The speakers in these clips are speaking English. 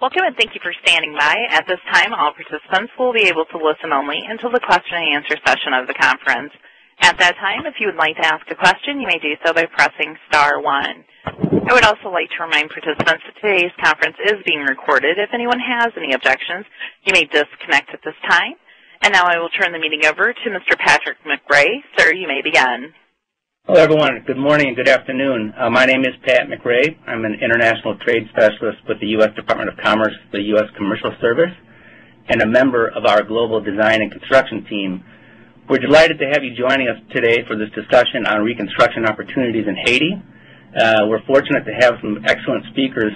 Welcome and thank you for standing by. At this time, all participants will be able to listen only until the question and answer session of the conference. At that time, if you would like to ask a question, you may do so by pressing star 1. I would also like to remind participants that today's conference is being recorded. If anyone has any objections, you may disconnect at this time. And now I will turn the meeting over to Mr. Patrick McBray. Sir, you may begin. Hello, everyone. Good morning and good afternoon. My name is Pat McRae. I'm an international trade specialist with the U.S. Department of Commerce, the U.S. Commercial Service, and a member of our Global Design and Construction Team. We're delighted to have you joining us today for this discussion on reconstruction opportunities in Haiti. We're fortunate to have some excellent speakers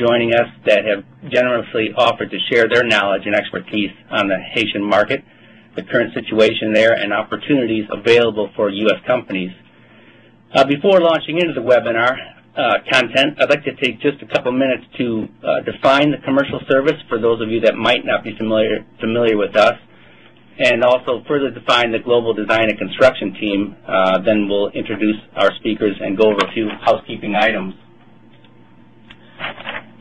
joining us that have generously offered to share their knowledge and expertise on the Haitian market, the current situation there, and opportunities available for U.S. companies. Before launching into the webinar content, I'd like to take just a couple minutes to define the commercial service for those of you that might not be familiar with us, and also further define the Global Design and Construction Team. Then we'll introduce our speakers and go over a few housekeeping items.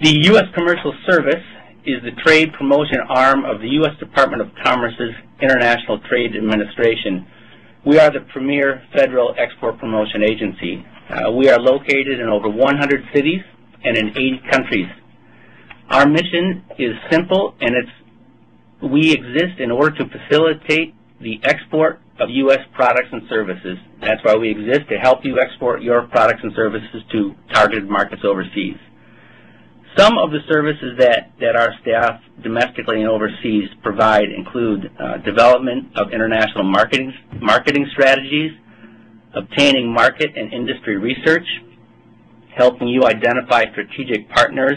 The U.S. Commercial Service is the trade promotion arm of the U.S. Department of Commerce's International Trade Administration. We are the premier federal export promotion agency. We are located in over 100 cities and in 80 countries. Our mission is simple, and we exist in order to facilitate the export of U.S. products and services. That's why we exist, to help you export your products and services to targeted markets overseas. Some of the services that our staff domestically and overseas provide include development of international marketing strategies, obtaining market and industry research, helping you identify strategic partners,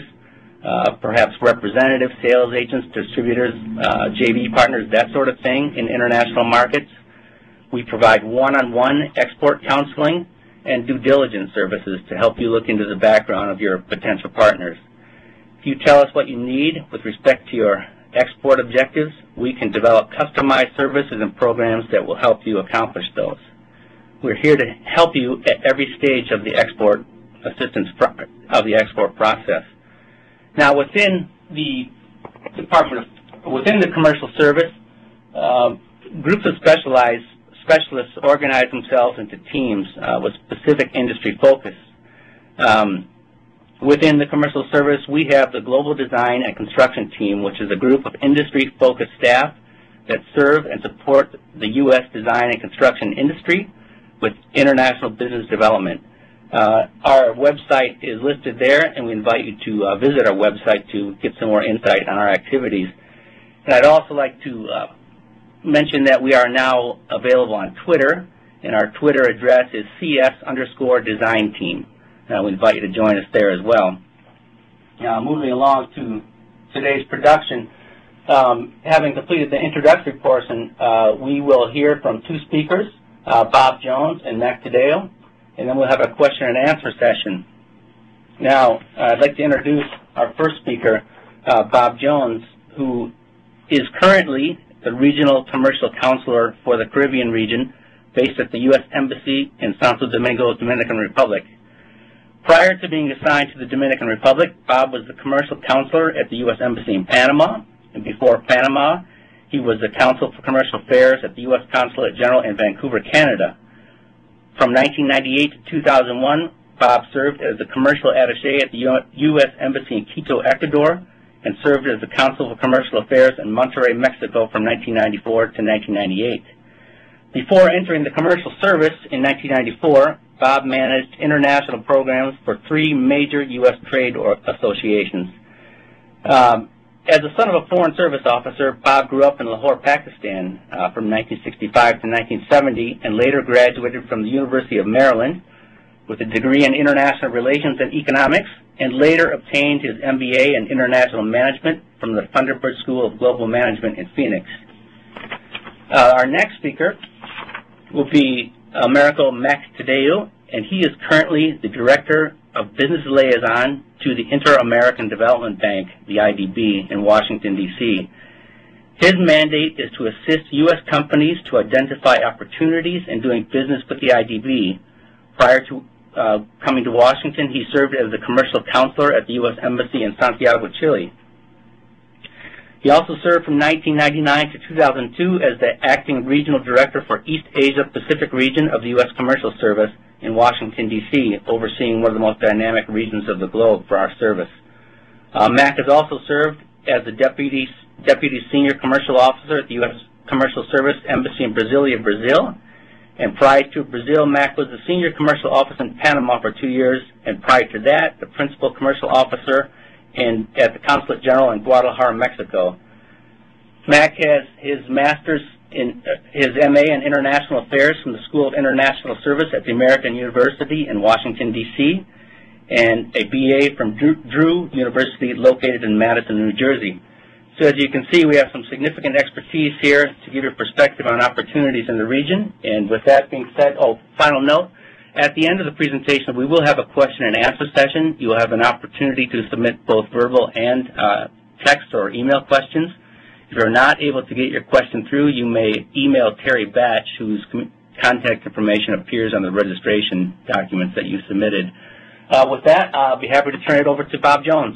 perhaps representative sales agents, distributors, JV partners, that sort of thing in international markets. We provide one-on-one export counseling and due diligence services to help you look into the background of your potential partners. If you tell us what you need with respect to your export objectives, we can develop customized services and programs that will help you accomplish those. We're here to help you at every stage of the export assistance process. Now, within the Department of, within the Commercial Service, groups of specialists organize themselves into teams with specific industry focus. Within the Commercial Service, we have the Global Design and Construction Team, which is a group of industry-focused staff that serve and support the U.S. design and construction industry with international business development. Our website is listed there, and we invite you to visit our website to get some more insight on our activities. And I'd also like to mention that we are now available on Twitter, and our Twitter address is CS_design team. We invite you to join us there as well. Now, moving along to today's production, having completed the introductory portion, we will hear from two speakers, Bob Jones and Mac Tadeo, and then we'll have a question and answer session. Now, I'd like to introduce our first speaker, Bob Jones, who is currently the Regional Commercial Counselor for the Caribbean region based at the U.S. Embassy in Santo Domingo, Dominican Republic. Prior to being assigned to the Dominican Republic, Bob was the Commercial Counselor at the U.S. Embassy in Panama, and before Panama, he was the Counsel for Commercial Affairs at the U.S. Consulate General in Vancouver, Canada. From 1998 to 2001, Bob served as the commercial attaché at the U.S. Embassy in Quito, Ecuador, and served as the Counsel for Commercial Affairs in Monterrey, Mexico from 1994 to 1998. Before entering the Commercial Service in 1994, Bob managed international programs for 3 major U.S. trade associations. As the son of a foreign service officer, Bob grew up in Lahore, Pakistan from 1965 to 1970 and later graduated from the University of Maryland with a degree in international relations and economics, and later obtained his MBA in international management from the Thunderbird School of Global Management in Phoenix. Our next speaker will be Mac Tadeo, and he is currently the Director of Business Liaison to the Inter-American Development Bank, the IDB, in Washington, D.C. His mandate is to assist U.S. companies to identify opportunities in doing business with the IDB. Prior to coming to Washington, he served as the Commercial Counselor at the U.S. Embassy in Santiago, Chile. He also served from 1999 to 2002 as the acting regional director for East Asia Pacific region of the U.S. Commercial Service in Washington, D.C., overseeing one of the most dynamic regions of the globe for our service. Mac has also served as the Deputy Senior Commercial Officer at the U.S. Commercial Service Embassy in Brasilia, Brazil. And prior to Brazil, Mac was the Senior Commercial Officer in Panama for 2 years, and prior to that, the Principal Commercial Officer at the Consulate General in Guadalajara, Mexico. Mac has his Master's in his M.A. in International Affairs from the School of International Service at the American University in Washington, D.C., and a B.A. from Drew University located in Madison, New Jersey. So as you can see, we have some significant expertise here to give you perspective on opportunities in the region. And with that being said, final note, at the end of the presentation, we will have a question and answer session. You will have an opportunity to submit both verbal and text or email questions. If you're not able to get your question through, you may email Terry Batch, whose contact information appears on the registration documents that you submitted. With that, I'll be happy to turn it over to Bob Jones.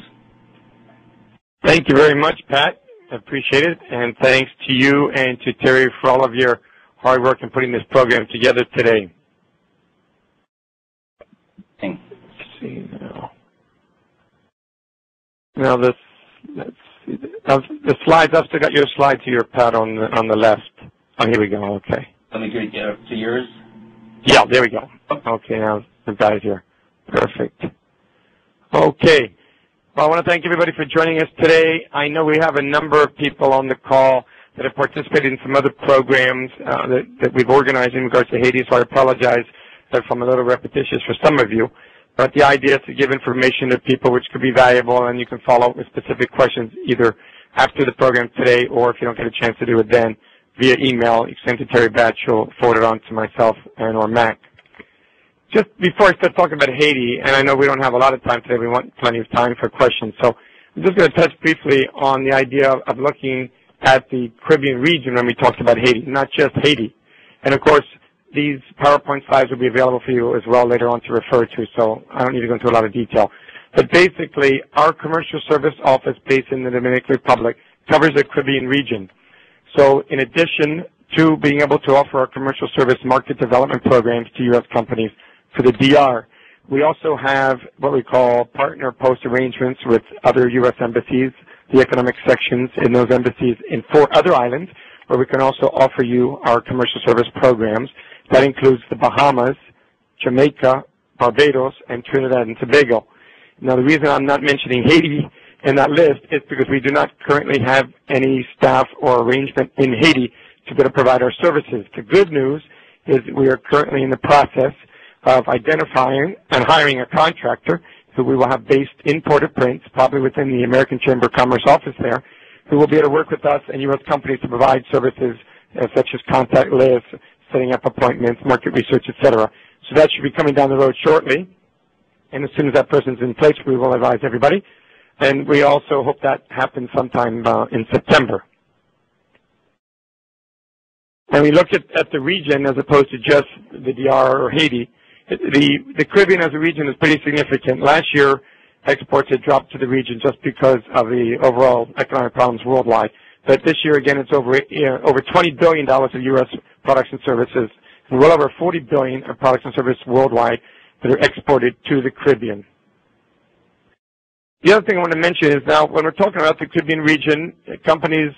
Thank you very much, Pat. I appreciate it. And thanks to you and to Terry for all of your hard work in putting this program together today. Thanks. Let's see now. Now, the slides, I've still got your slides here, Pat, on the left. Oh, here we go. Okay. Let me get to yours. Yeah, there we go. Okay, now the guy's here. Perfect. Okay. Well, I want to thank everybody for joining us today. I know we have a number of people on the call that have participated in some other programs that we've organized in regards to Haiti, so I apologize if I'm a little repetitious for some of you. But the idea is to give information to people which could be valuable, and you can follow up with specific questions either after the program today or if you don't get a chance to do it then via email. You send to Terry Batch, she'll forward it on to myself and or Mac. Just before I start talking about Haiti, and I know we don't have a lot of time today, we want plenty of time for questions, so I'm just going to touch briefly on the idea of looking at the Caribbean region when we talked about Haiti, not just Haiti. And of course, these PowerPoint slides will be available for you as well later on to refer to, so I don't need to go into a lot of detail. But basically, our commercial service office based in the Dominican Republic covers the Caribbean region. So in addition to being able to offer our commercial service market development programs to U.S. companies, for the DR, we also have what we call partner post arrangements with other U.S. embassies, the economic sections in those embassies in 4 other islands where we can also offer you our commercial service programs. That includes the Bahamas, Jamaica, Barbados, and Trinidad and Tobago. Now, the reason I'm not mentioning Haiti in that list is because we do not currently have any staff or arrangement in Haiti to be able to provide our services. The good news is we are currently in the process of identifying and hiring a contractor who we will have based in Port-au-Prince, probably within the American Chamber of Commerce office there, who will be able to work with us and U.S. companies to provide services such as contact lists, setting up appointments, market research, etc. So that should be coming down the road shortly, and as soon as that person's in place, we will advise everybody. And we also hope that happens sometime in September. When we look at the region as opposed to just the DR or Haiti, the Caribbean as a region is pretty significant. Last year, exports had dropped to the region just because of the overall economic problems worldwide. But this year, again, it's over $20 billion of U.S. products and services, and well over $40 billion of products and services worldwide that are exported to the Caribbean. The other thing I want to mention is now when we're talking about the Caribbean region, companies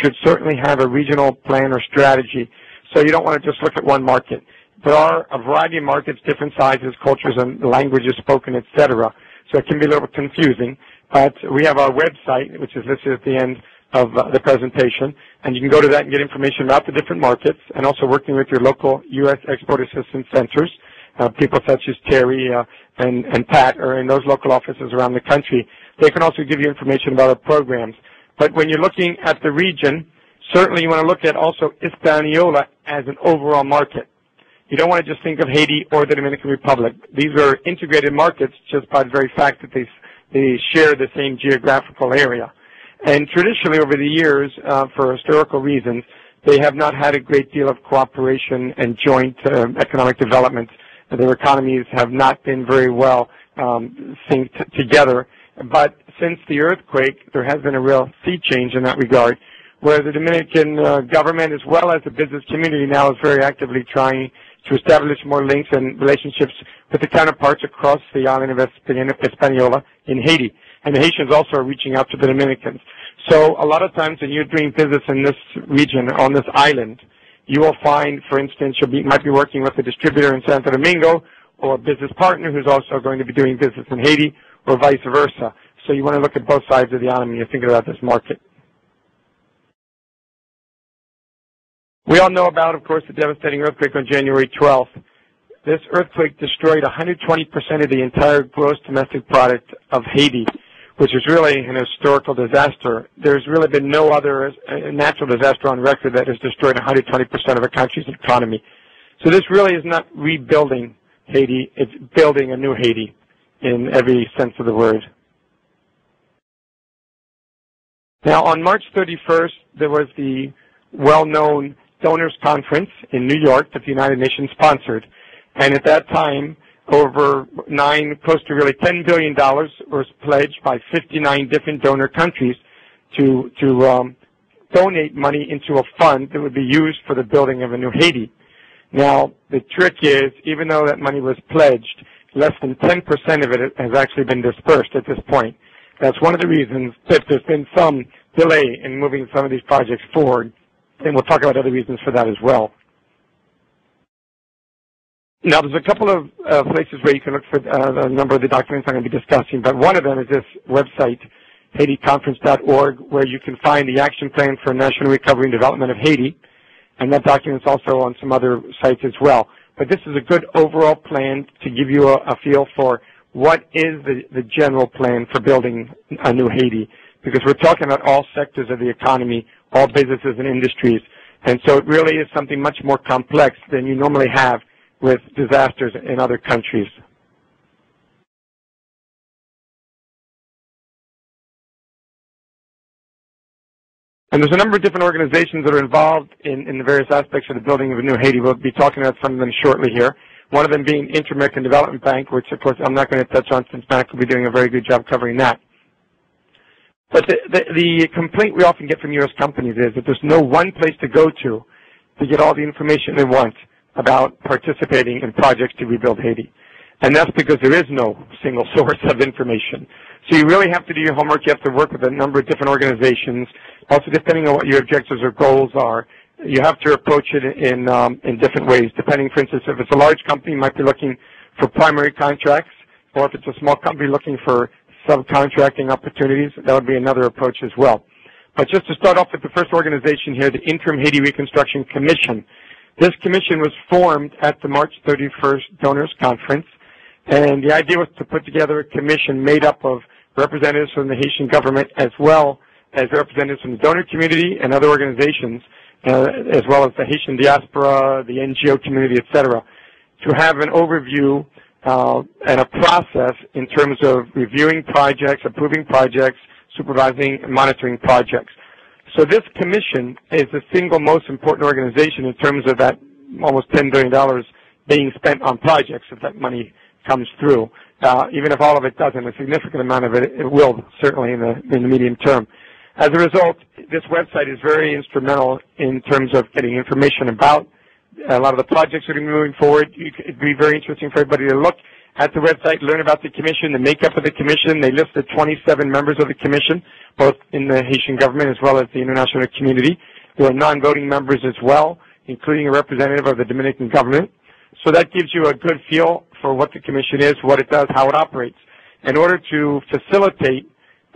should certainly have a regional plan or strategy. So you don't want to just look at one market. There are a variety of markets, different sizes, cultures, and languages spoken, etc. So it can be a little confusing. But we have our website, which is listed at the end of the presentation, and you can go to that and get information about the different markets and also working with your local U.S. Export Assistance Centers. People such as Terry and Pat are in those local offices around the country. They can also give you information about our programs. But when you're looking at the region, certainly you want to look at also Hispaniola as an overall market. You don't want to just think of Haiti or the Dominican Republic. These are integrated markets just by the very fact that they share the same geographical area. And traditionally over the years, for historical reasons, they have not had a great deal of cooperation and joint economic development. Their economies have not been very well things together. But since the earthquake, there has been a real sea change in that regard, where the Dominican government, as well as the business community, now is very actively trying to establish more links and relationships with the counterparts across the island of Hispaniola in Haiti. And the Haitians also are reaching out to the Dominicans. So a lot of times when you're doing business in this region, on this island, you will find, for instance, you might be working with a distributor in Santo Domingo or a business partner who's also going to be doing business in Haiti or vice versa. So you want to look at both sides of the island when you're thinking about this market. We all know about, of course, the devastating earthquake on January 12th. This earthquake destroyed 120% of the entire gross domestic product of Haiti, which is really an historical disaster. There's really been no other natural disaster on record that has destroyed 120% of a country's economy. So this really is not rebuilding Haiti, it's building a new Haiti in every sense of the word. Now, on March 31st, there was the well-known Donors Conference in New York that the United Nations sponsored. And at that time, over close to really $10 billion was pledged by 59 different donor countries to donate money into a fund that would be used for the building of a new Haiti. Now, the trick is, even though that money was pledged, less than 10% of it has actually been dispersed at this point. That's one of the reasons that there's been some delay in moving some of these projects forward. And we'll talk about other reasons for that as well. Now, there's a couple of places where you can look for a number of the documents I'm going to be discussing, but one of them is this website, HaitiConference.org, where you can find the action plan for national recovery and development of Haiti, and that document's also on some other sites as well. But this is a good overall plan to give you a feel for what is the general plan for building a new Haiti, because we're talking about all sectors of the economy, all businesses and industries, and so it really is something much more complex than you normally have with disasters in other countries. And there's a number of different organizations that are involved in the various aspects of the building of a new Haiti. We'll be talking about some of them shortly here. One of them being Inter-American Development Bank, which, of course, I'm not going to touch on since Mac will be doing a very good job covering that. But the complaint we often get from U.S. companies is that there's no one place to go to get all the information they want about participating in projects to rebuild Haiti. And that's because there is no single source of information. So you really have to do your homework. You have to work with a number of different organizations. Also, depending on what your objectives or goals are, you have to approach it in different ways, depending, for instance, if it's a large company, you might be looking for primary contracts, or if it's a small company looking for subcontracting opportunities, that would be another approach as well. But just to start off with the first organization here, the Interim Haiti Reconstruction Commission. This commission was formed at the March 31st Donors Conference, and the idea was to put together a commission made up of representatives from the Haitian government as well as representatives from the donor community and other organizations, as well as the Haitian diaspora, the NGO community, etc., to have an overview and a process in terms of reviewing projects, approving projects, supervising and monitoring projects. So this commission is the single most important organization in terms of that almost $10 billion being spent on projects if that money comes through. Even if all of it doesn't, a significant amount of it will, certainly in the medium term. As a result, this website is very instrumental in terms of getting information about a lot of the projects that are moving forward. It would be very interesting for everybody to look at the website, learn about the commission, the makeup of the commission. They listed 27 members of the commission, both in the Haitian government as well as the international community. There are non-voting members as well, including a representative of the Dominican government. So that gives you a good feel for what the commission is, what it does, how it operates. In order to facilitate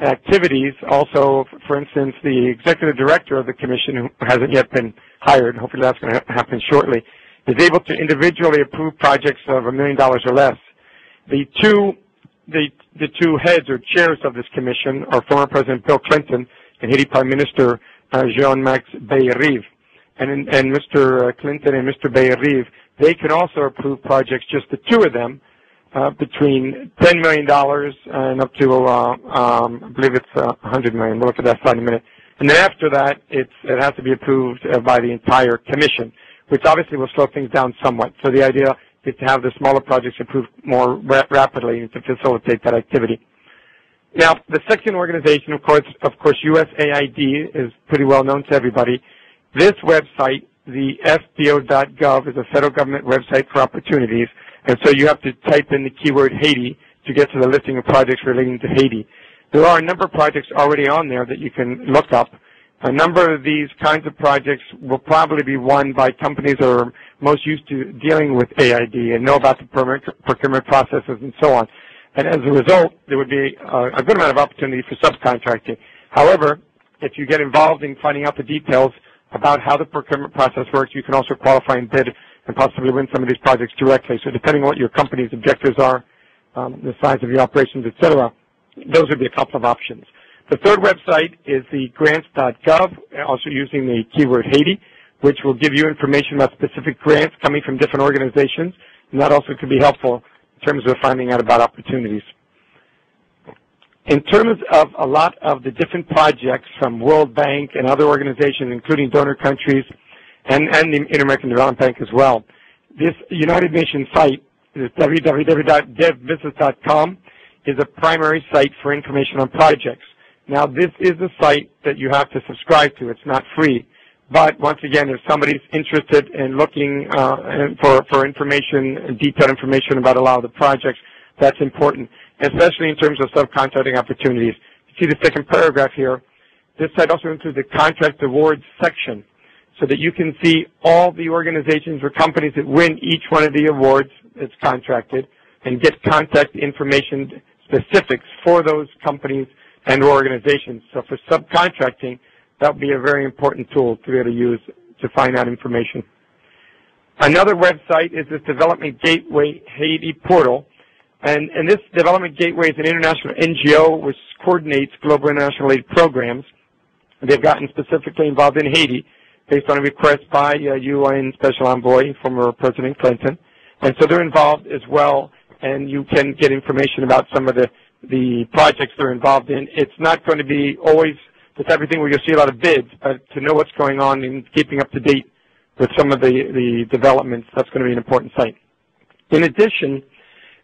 activities, also, for instance, the executive director of the commission, who hasn't yet been hired, hopefully that's going to happen shortly, is able to individually approve projects of $1 million or less. The two heads or chairs of this commission are former President Bill Clinton and Haiti Prime Minister Jean-Max Beyerive. And Mr. Clinton and Mr. Beyerive, they can also approve projects, just the two of them, between $10 million and up to, I believe it's $100 million. We'll look at that slide in a minute. And then after that, it has to be approved by the entire commission, which obviously will slow things down somewhat. So the idea is to have the smaller projects approved more rapidly and to facilitate that activity. Now, the second organization, of course, USAID is pretty well known to everybody. This website, the FBO.gov, is a federal government website for opportunities, and so you have to type in the keyword Haiti to get to the listing of projects relating to Haiti. There are a number of projects already on there that you can look up. A number of these kinds of projects will probably be won by companies that are most used to dealing with AID and know about the procurement processes and so on. And as a result, there would be a good amount of opportunity for subcontracting. However, if you get involved in finding out the details about how the procurement process works, you can also qualify and bid and possibly win some of these projects directly. So depending on what your company's objectives are, the size of your operations, et cetera, those would be a couple of options. The third website is the grants.gov, also using the keyword Haiti, which will give you information about specific grants coming from different organizations, and that also could be helpful in terms of finding out about opportunities. In terms of a lot of the different projects from World Bank and other organizations, including donor countries and the Inter-American Development Bank as well, this United Nations site, this www.devbusiness.com, is a primary site for information on projects. Now, this is a site that you have to subscribe to. It's not free. But once again, if somebody's interested in looking for information, detailed information about a lot of the projects, that's important, especially in terms of subcontracting opportunities. You see the second paragraph here. This site also includes the contract awards section so that you can see all the organizations or companies that win each one of the awards that's contracted and get contact information specifics for those companies and organizations. So for subcontracting, that would be a very important tool to be able to use to find out information. Another website is this Development Gateway Haiti portal. And this Development Gateway is an international NGO which coordinates global international aid programs. They've gotten specifically involved in Haiti based on a request by UN Special Envoy, former President Clinton. And so they're involved as well, and you can get information about some of the projects they're involved in. It's not going to be always the type of thing where you'll see a lot of bids, but to know what's going on and keeping up to date with some of the developments, that's going to be an important site. In addition,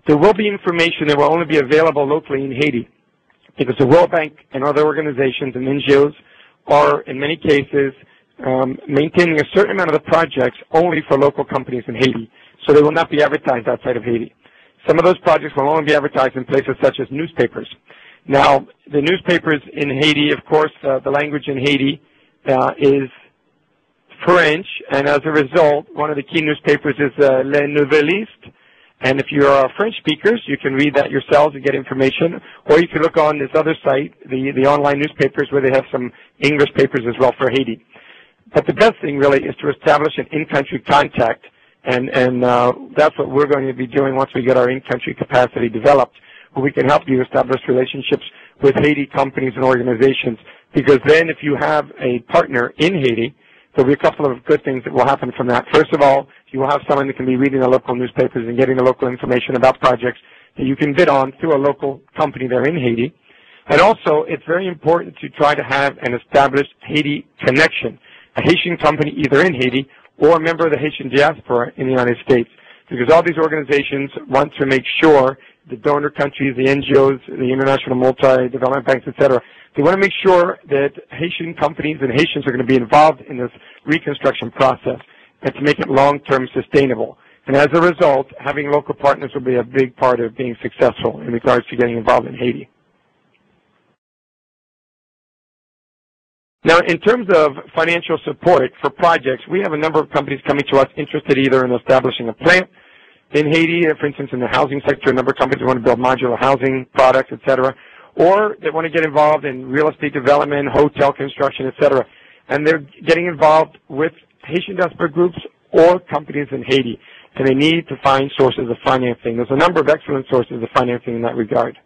there will be information that will only be available locally in Haiti because the World Bank and other organizations and NGOs are, in many cases, maintaining a certain amount of the projects only for local companies in Haiti, so they will not be advertised outside of Haiti. Some of those projects will only be advertised in places such as newspapers. Now, the newspapers in Haiti, of course, the language in Haiti is French, and as a result, one of the key newspapers is Les Nouvellistes, and if you are French speakers, you can read that yourselves and get information, or you can look on this other site, the online newspapers, where they have some English papers as well for Haiti. But the best thing, really, is to establish an in-country contact, and that's what we're going to be doing once we get our in-country capacity developed, where we can help you establish relationships with Haiti companies and organizations, because then if you have a partner in Haiti, there'll be a couple of good things that will happen from that. First of all, you will have someone that can be reading the local newspapers and getting the local information about projects that you can bid on through a local company there in Haiti. And also, it's very important to try to have an established Haiti connection, a Haitian company either in Haiti or a member of the Haitian diaspora in the United States, because all these organizations want to make sure the donor countries, the NGOs, the international multi-development banks, et cetera, they want to make sure that Haitian companies and Haitians are going to be involved in this reconstruction process and to make it long-term sustainable. And as a result, having local partners will be a big part of being successful in regards to getting involved in Haiti. Now, in terms of financial support for projects, we have a number of companies coming to us interested either in establishing a plant in Haiti, for instance, in the housing sector, a number of companies want to build modular housing products, et cetera, or they want to get involved in real estate development, hotel construction, et cetera. And they're getting involved with Haitian diaspora groups or companies in Haiti, and they need to find sources of financing. There's a number of excellent sources of financing in that regard.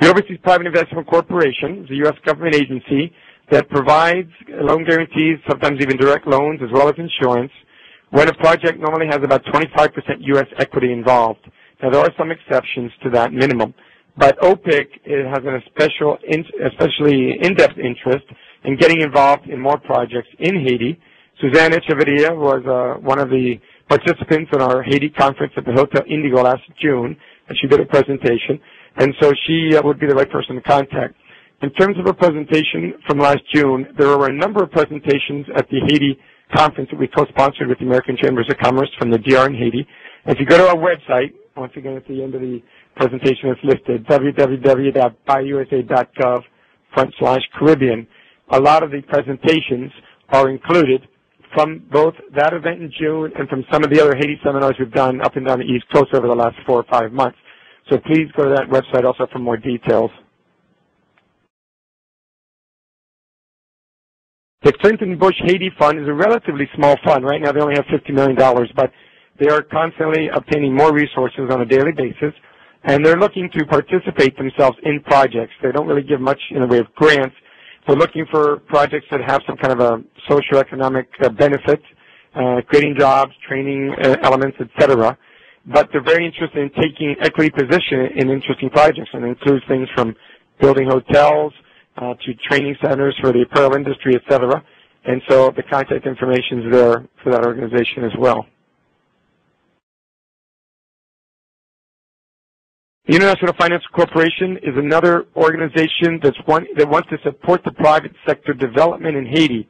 The Overseas Private Investment Corporation is a U.S. government agency that provides loan guarantees, sometimes even direct loans, as well as insurance, when a project normally has about 25% U.S. equity involved. Now, there are some exceptions to that minimum, but OPIC has an especially in-depth interest in getting involved in more projects in Haiti Suzanne Echeverria was one of the participants in our Haiti conference at the Hotel Indigo last June, and she did a presentation, and so she would be the right person to contact. In terms of her presentation from last June, there were a number of presentations at the Haiti conference that we co-sponsored with the American Chambers of Commerce from the DR in Haiti. And if you go to our website, once again at the end of the presentation it's listed, www.buyusa.gov/Caribbean. A lot of the presentations are included from both that event in June and from some of the other Haiti seminars we've done up and down the East Coast over the last 4 or 5 months. So please go to that website also for more details. The Clinton Bush Haiti Fund is a relatively small fund. Right now they only have $50 million, but they are constantly obtaining more resources on a daily basis, and they're looking to participate themselves in projects. They don't really give much in the way of grants. We're looking for projects that have some kind of a socioeconomic benefit, creating jobs, training elements, etc. But they're very interested in taking equity position in interesting projects, and it includes things from building hotels to training centers for the apparel industry, etc. And so the contact information is there for that organization as well. The International Finance Corporation is another organization that wants to support the private sector development in Haiti.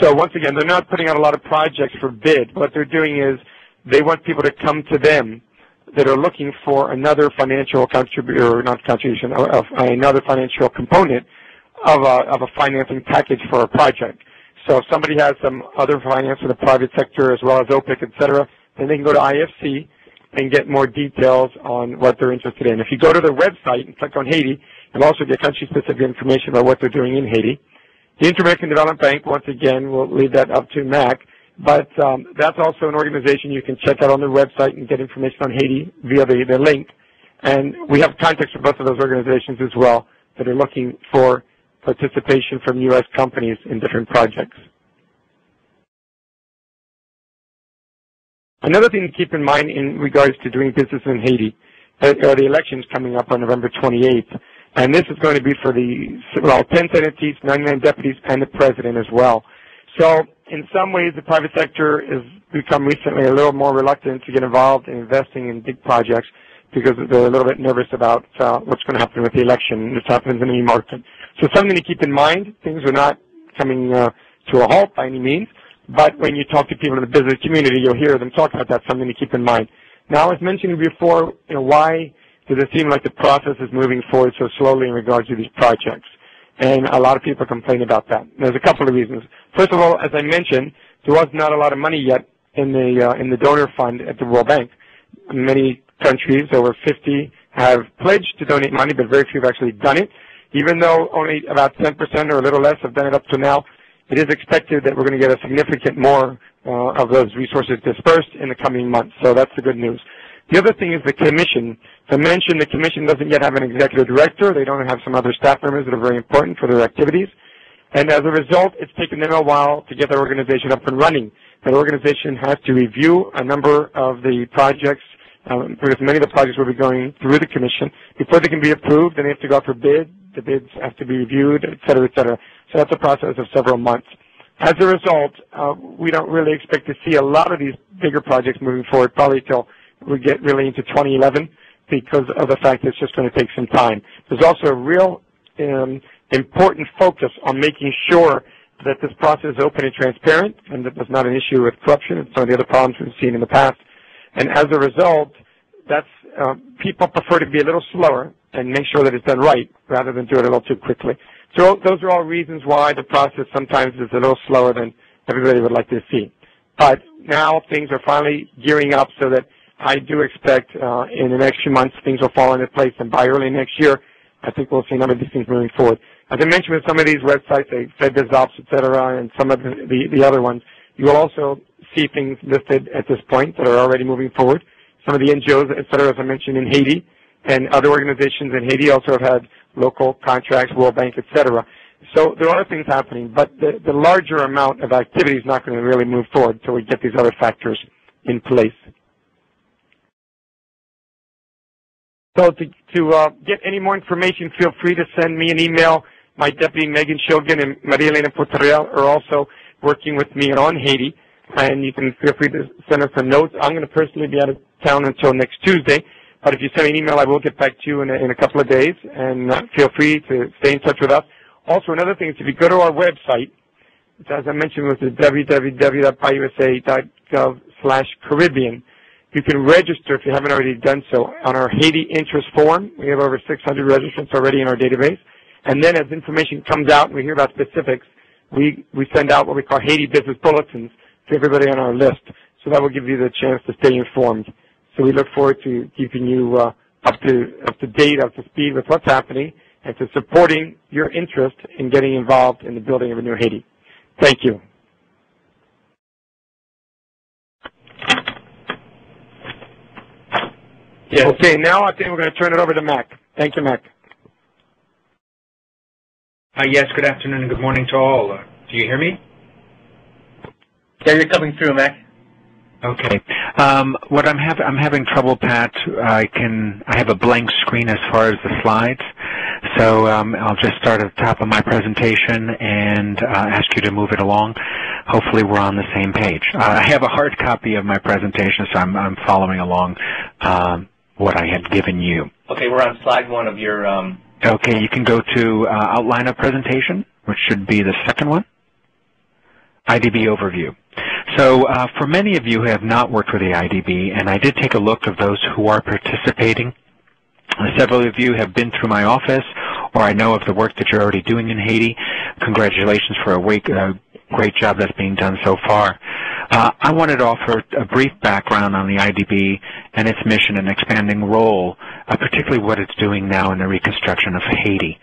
So once again, they're not putting out a lot of projects for bid. What they're doing is they want people to come to them that are looking for another financial another financial component of a financing package for a project. So if somebody has some other finance for the private sector as well as OPEC, et cetera, then they can go to IFC and get more details on what they're interested in. If you go to their website and click on Haiti, you'll also get country-specific information about what they're doing in Haiti. The Inter-American Development Bank, once again, we'll leave that up to Mac, but that's also an organization you can check out on their website and get information on Haiti via the link. And we have contacts for both of those organizations as well that are looking for participation from U.S. companies in different projects. Another thing to keep in mind in regards to doing business in Haiti are the elections coming up on November 28th. And this is going to be for the, well, 10 Senate seats, 99 deputies, and the president as well. So in some ways, the private sector has become recently a little more reluctant to get involved in investing in big projects because they're a little bit nervous about what's going to happen with the election. This happens in any market. So something to keep in mind. Things are not coming to a halt by any means. But when you talk to people in the business community, you'll hear them talk about that, something to keep in mind. Now, I was mentioning before, you know, why does it seem like the process is moving forward so slowly in regards to these projects? And a lot of people complain about that. There's a couple of reasons. First of all, as I mentioned, there was not a lot of money yet in the donor fund at the World Bank. Many countries, over 50, have pledged to donate money, but very few have actually done it. Even though only about 10% or a little less have done it up to now, it is expected that we're going to get a significant more of those resources dispersed in the coming months. So that's the good news. The other thing is the commission. As I mentioned, the commission doesn't yet have an executive director. They don't have some other staff members that are very important for their activities. And as a result, it's taken them a while to get their organization up and running. That organization has to review a number of the projects, because many of the projects will be going through the commission. Before they can be approved, then they have to go out for bid. The bids have to be reviewed, et cetera, et cetera. So that's a process of several months. As a result, we don't really expect to see a lot of these bigger projects moving forward probably till we get really into 2011 because of the fact that it's just going to take some time. There's also a real important focus on making sure that this process is open and transparent and that there's not an issue with corruption and some of the other problems we've seen in the past. And as a result, that's people prefer to be a little slower and make sure that it's done right rather than do it a little too quickly. So those are all reasons why the process sometimes is a little slower than everybody would like to see. But now things are finally gearing up so that I do expect in the next few months things will fall into place, and by early next year I think we'll see a number of these things moving forward. As I mentioned with some of these websites, like FedBizOps, et cetera, and some of the other ones, you will also see things listed at this point that are already moving forward. Some of the NGOs, et cetera, as I mentioned in Haiti, and other organizations in Haiti also have had local contracts, World Bank, et cetera. So there are things happening, but the larger amount of activity is not going to really move forward until we get these other factors in place. So to get any more information, feel free to send me an email. My deputy, Megan Shilgan, and Maria Elena Portarell are also working with me on Haiti, and you can feel free to send us some notes. I'm going to personally be out of town until next Tuesday, but if you send me an email, I will get back to you in a couple of days, and feel free to stay in touch with us. Also, another thing is if you go to our website, which as I mentioned was www.payusa.gov/Caribbean, you can register if you haven't already done so on our Haiti interest form. We have over 600 registrants already in our database. And then as information comes out and we hear about specifics, we send out what we call Haiti business bulletins to everybody on our list. So that will give you the chance to stay informed. So we look forward to keeping you up to date, up to speed with what's happening and to supporting your interest in getting involved in the building of a new Haiti. Thank you. Yes. Okay, now I think we're going to turn it over to Mac. Thank you, Mac. Yes, good afternoon and good morning to all. Do you hear me? Yeah, you're coming through, Mac. Okay. What I'm having trouble, Pat. I have a blank screen as far as the slides, so I'll just start at the top of my presentation and ask you to move it along. Hopefully, we're on the same page. I have a hard copy of my presentation, so I'm following along what I had given you. Okay, we're on slide one of your. Okay, you can go to outline of presentation, which should be the second one. IDB overview. So for many of you who have not worked with the IDB, and I did take a look of those who are participating, several of you have been through my office, or I know of the work that you're already doing in Haiti. Congratulations for a great job that's being done so far. I wanted to offer a brief background on the IDB and its mission and expanding role, particularly what it's doing now in the reconstruction of Haiti,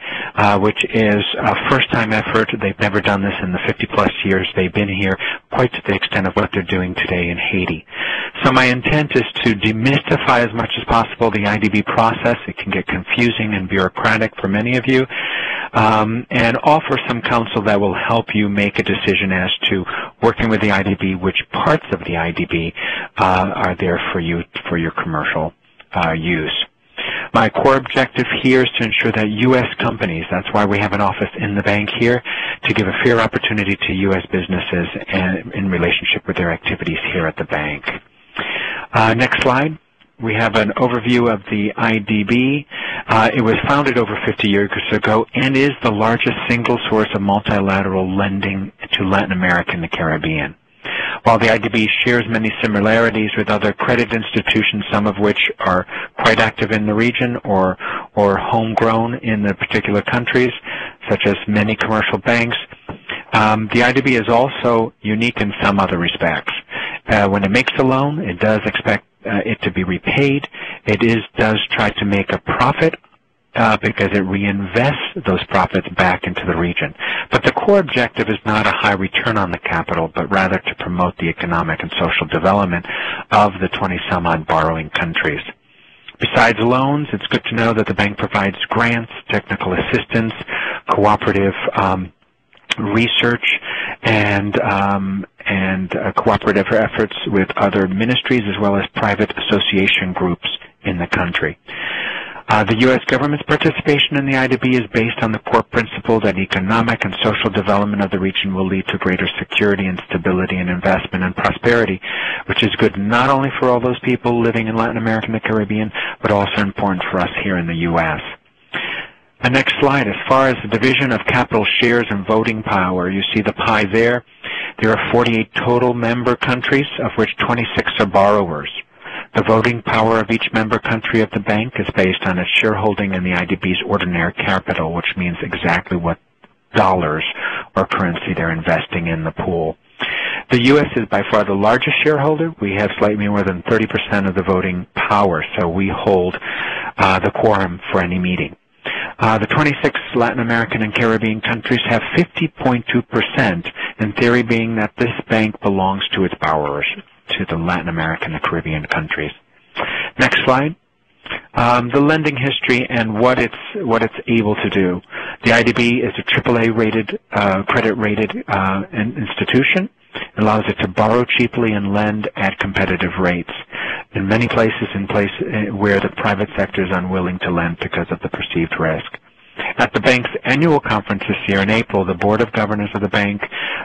which is a first-time effort. They've never done this in the 50-plus years they've been here, quite to the extent of what they're doing today in Haiti. So my intent is to demystify as much as possible the IDB process. It can get confusing and bureaucratic for many of you, and offer some counsel that will help you make a decision as to working with the IDB, which parts of the IDB are there for you for your commercial use. My core objective here is to ensure that U.S. companies, that's why we have an office in the bank here, to give a fair opportunity to U.S. businesses and in relationship with their activities here at the bank. Next slide. We have an overview of the IDB. It was founded over 50 years ago and is the largest single source of multilateral lending to Latin America and the Caribbean. While the IDB shares many similarities with other credit institutions, some of which are quite active in the region or homegrown in the particular countries, such as many commercial banks, the IDB is also unique in some other respects. When it makes a loan, it does expect it to be repaid. It does try to make a profit because it reinvests those profits back into the region. But the core objective is not a high return on the capital, but rather to promote the economic and social development of the 20-some-odd borrowing countries. Besides loans, it's good to know that the bank provides grants, technical assistance, cooperative research, and cooperative efforts with other ministries as well as private association groups in the country. The U.S. government's participation in the IDB is based on the core principle that economic and social development of the region will lead to greater security and stability and investment and prosperity, which is good not only for all those people living in Latin America and the Caribbean, but also important for us here in the U.S. The next slide, as far as the division of capital shares and voting power, you see the pie there. There are 48 total member countries, of which 26 are borrowers. The voting power of each member country of the bank is based on its shareholding in the IDB's ordinary capital, which means exactly what dollars or currency they're investing in the pool. The U.S. is by far the largest shareholder. We have slightly more than 30% of the voting power, so we hold the quorum for any meeting. The 26 Latin American and Caribbean countries have 50.2%, in theory being that this bank belongs to its borrowers, to the Latin American and Caribbean countries. Next slide. The lending history and what it's able to do. The IDB is a AAA-rated, credit-rated institution. It allows it to borrow cheaply and lend at competitive rates. In many places, in place where the private sector is unwilling to lend because of the perceived risk. At the bank's annual conference this year in April, the Board of Governors of the bank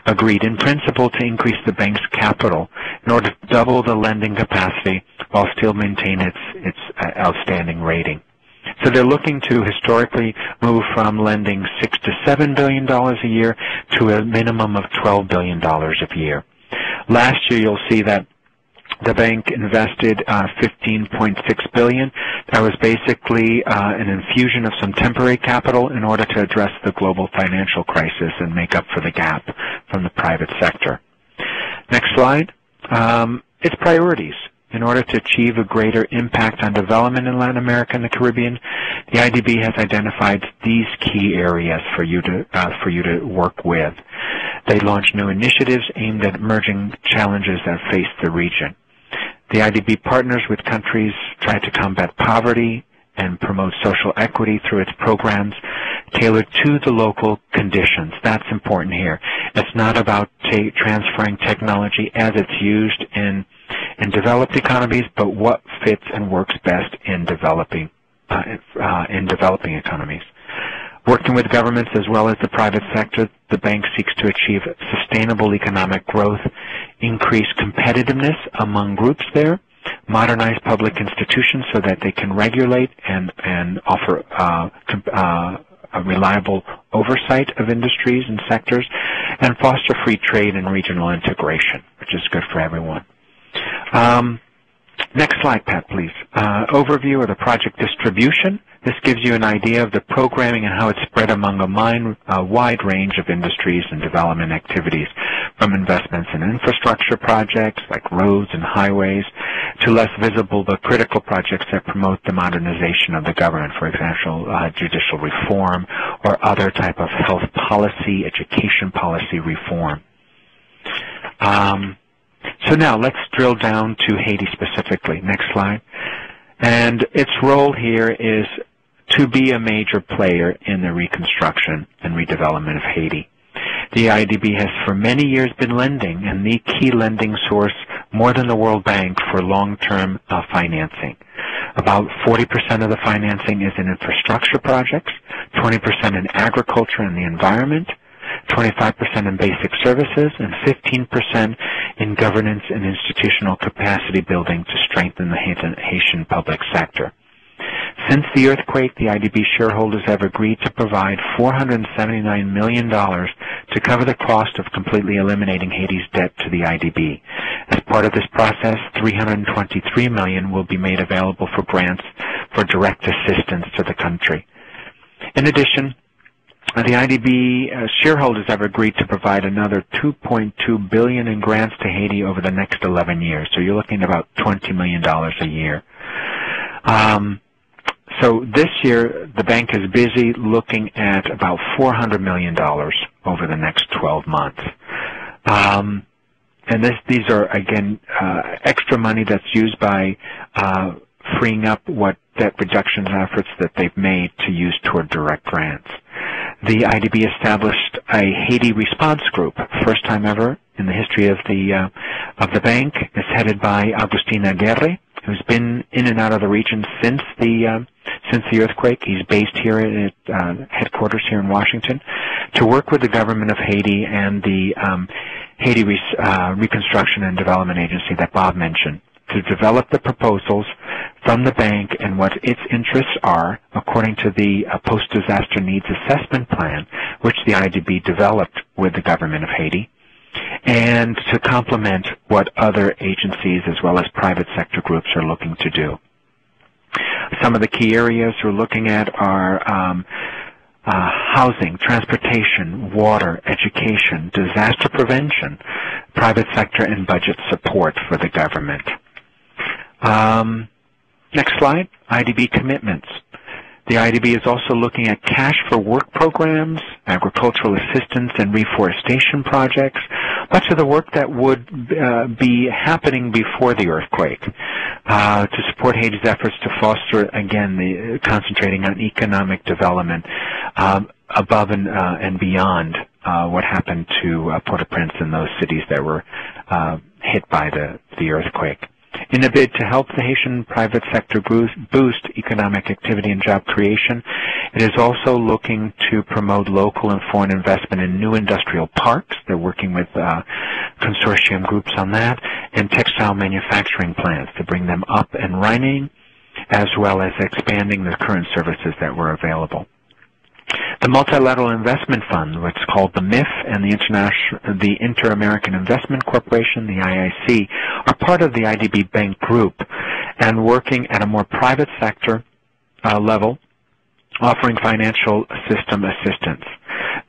agreed in principle to increase the bank's capital in order to double the lending capacity while still maintain its outstanding rating. So they're looking to historically move from lending $6 to $7 billion a year to a minimum of $12 billion a year. Last year, you'll see that the bank invested $15.6 billion. That was basically an infusion of some temporary capital in order to address the global financial crisis and make up for the gap from the private sector. Next slide. Its priorities. In order to achieve a greater impact on development in Latin America and the Caribbean, the IDB has identified these key areas for you to work with. They launched new initiatives aimed at emerging challenges that face the region. The IDB partners with countries trying to combat poverty and promote social equity through its programs tailored to the local conditions. That's important here. It's not about transferring technology as it's used in developed economies, but what fits and works best in developing economies. Working with governments as well as the private sector, the bank seeks to achieve sustainable economic growth, increase competitiveness among groups there, modernize public institutions so that they can regulate and offer a reliable oversight of industries and sectors, and foster free trade and regional integration, which is good for everyone. Next slide, Pat, please. Overview of the project distribution. This gives you an idea of the programming and how it's spread among a wide range of industries and development activities, from investments in infrastructure projects like roads and highways to less visible but critical projects that promote the modernization of the government, for example, judicial reform or other type of health policy, education policy reform. So now let's drill down to Haiti specifically. Next slide. And its role here is to be a major player in the reconstruction and redevelopment of Haiti. The IDB has for many years been lending, and the key lending source more than the World Bank for long-term financing. About 40% of the financing is in infrastructure projects, 20% in agriculture and the environment, 25% in basic services, and 15% in governance and institutional capacity building to strengthen the Haitian public sector. Since the earthquake, the IDB shareholders have agreed to provide $479 million to cover the cost of completely eliminating Haiti's debt to the IDB. As part of this process, $323 million will be made available for grants for direct assistance to the country. In addition, the IDB shareholders have agreed to provide another $2.2 billion in grants to Haiti over the next 11 years. So you're looking at about $20 million a year. So this year, the bank is busy looking at about $400 million over the next 12 months. And these are, again, extra money that's used by freeing up what debt reduction efforts that they've made to use toward direct grants. The IDB established a Haiti response group, first time ever in the history of the bank. It's headed by Agustina Guerre, who's been in and out of the region since the earthquake. He's based here at headquarters here in Washington to work with the government of Haiti and the Haiti Reconstruction and Development Agency that Bob mentioned, to develop the proposals from the bank and what its interests are according to the post-disaster needs assessment plan, which the IDB developed with the government of Haiti, and to complement what other agencies as well as private sector groups are looking to do. Some of the key areas we're looking at are housing, transportation, water, education, disaster prevention, private sector, and budget support for the government. Next slide, IDB commitments. The IDB is also looking at cash for work programs, agricultural assistance, and reforestation projects, much of the work that would be happening before the earthquake, to support Haiti's efforts to foster, again, concentrating on economic development above and beyond what happened to Port-au-Prince and those cities that were hit by the earthquake. In a bid to help the Haitian private sector boost economic activity and job creation, It is also looking to promote local and foreign investment in new industrial parks. They're working with consortium groups on that, and textile manufacturing plants to bring them up and running, as well as expanding the current services that were available. The Multilateral Investment Fund, what's called the MIF, and the Inter-American Investment Corporation, the IIC, are part of the IDB Bank Group and working at a more private sector level, offering financial system assistance.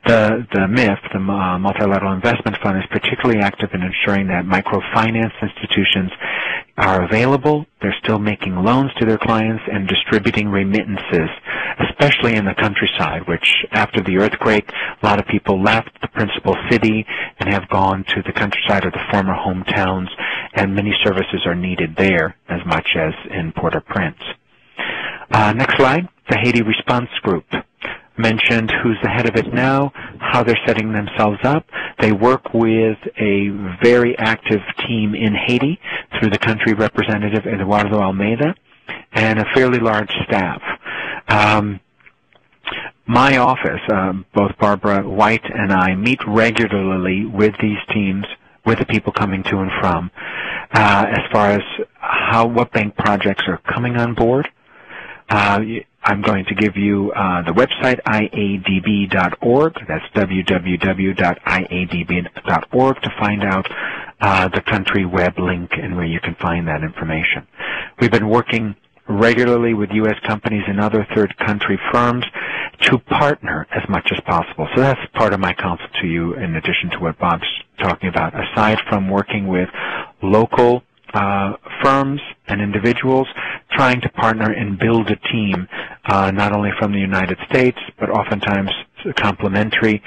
The MIF, the Multilateral Investment Fund, is particularly active in ensuring that microfinance institutions are available. They're still making loans to their clients and distributing remittances, especially in the countryside, which after the earthquake, a lot of people left the principal city and have gone to the countryside or the former hometowns, and many services are needed there as much as in Port-au-Prince. Next slide, the Haiti Response Group. Mentioned who's the head of it now, how they're setting themselves up. They work with a very active team in Haiti through the country representative Eduardo Almeida and a fairly large staff. My office, both Barbara White and I, meet regularly with these teams, with the people coming to and from, as far as what bank projects are coming on board. I'm going to give you the website, iadb.org. That's www.iadb.org to find out the country web link and where you can find that information. We've been working regularly with U.S. companies and other third country firms to partner as much as possible. So that's part of my counsel to you in addition to what Bob's talking about. Aside from working with local firms and individuals, trying to partner and build a team, not only from the United States, but oftentimes complementary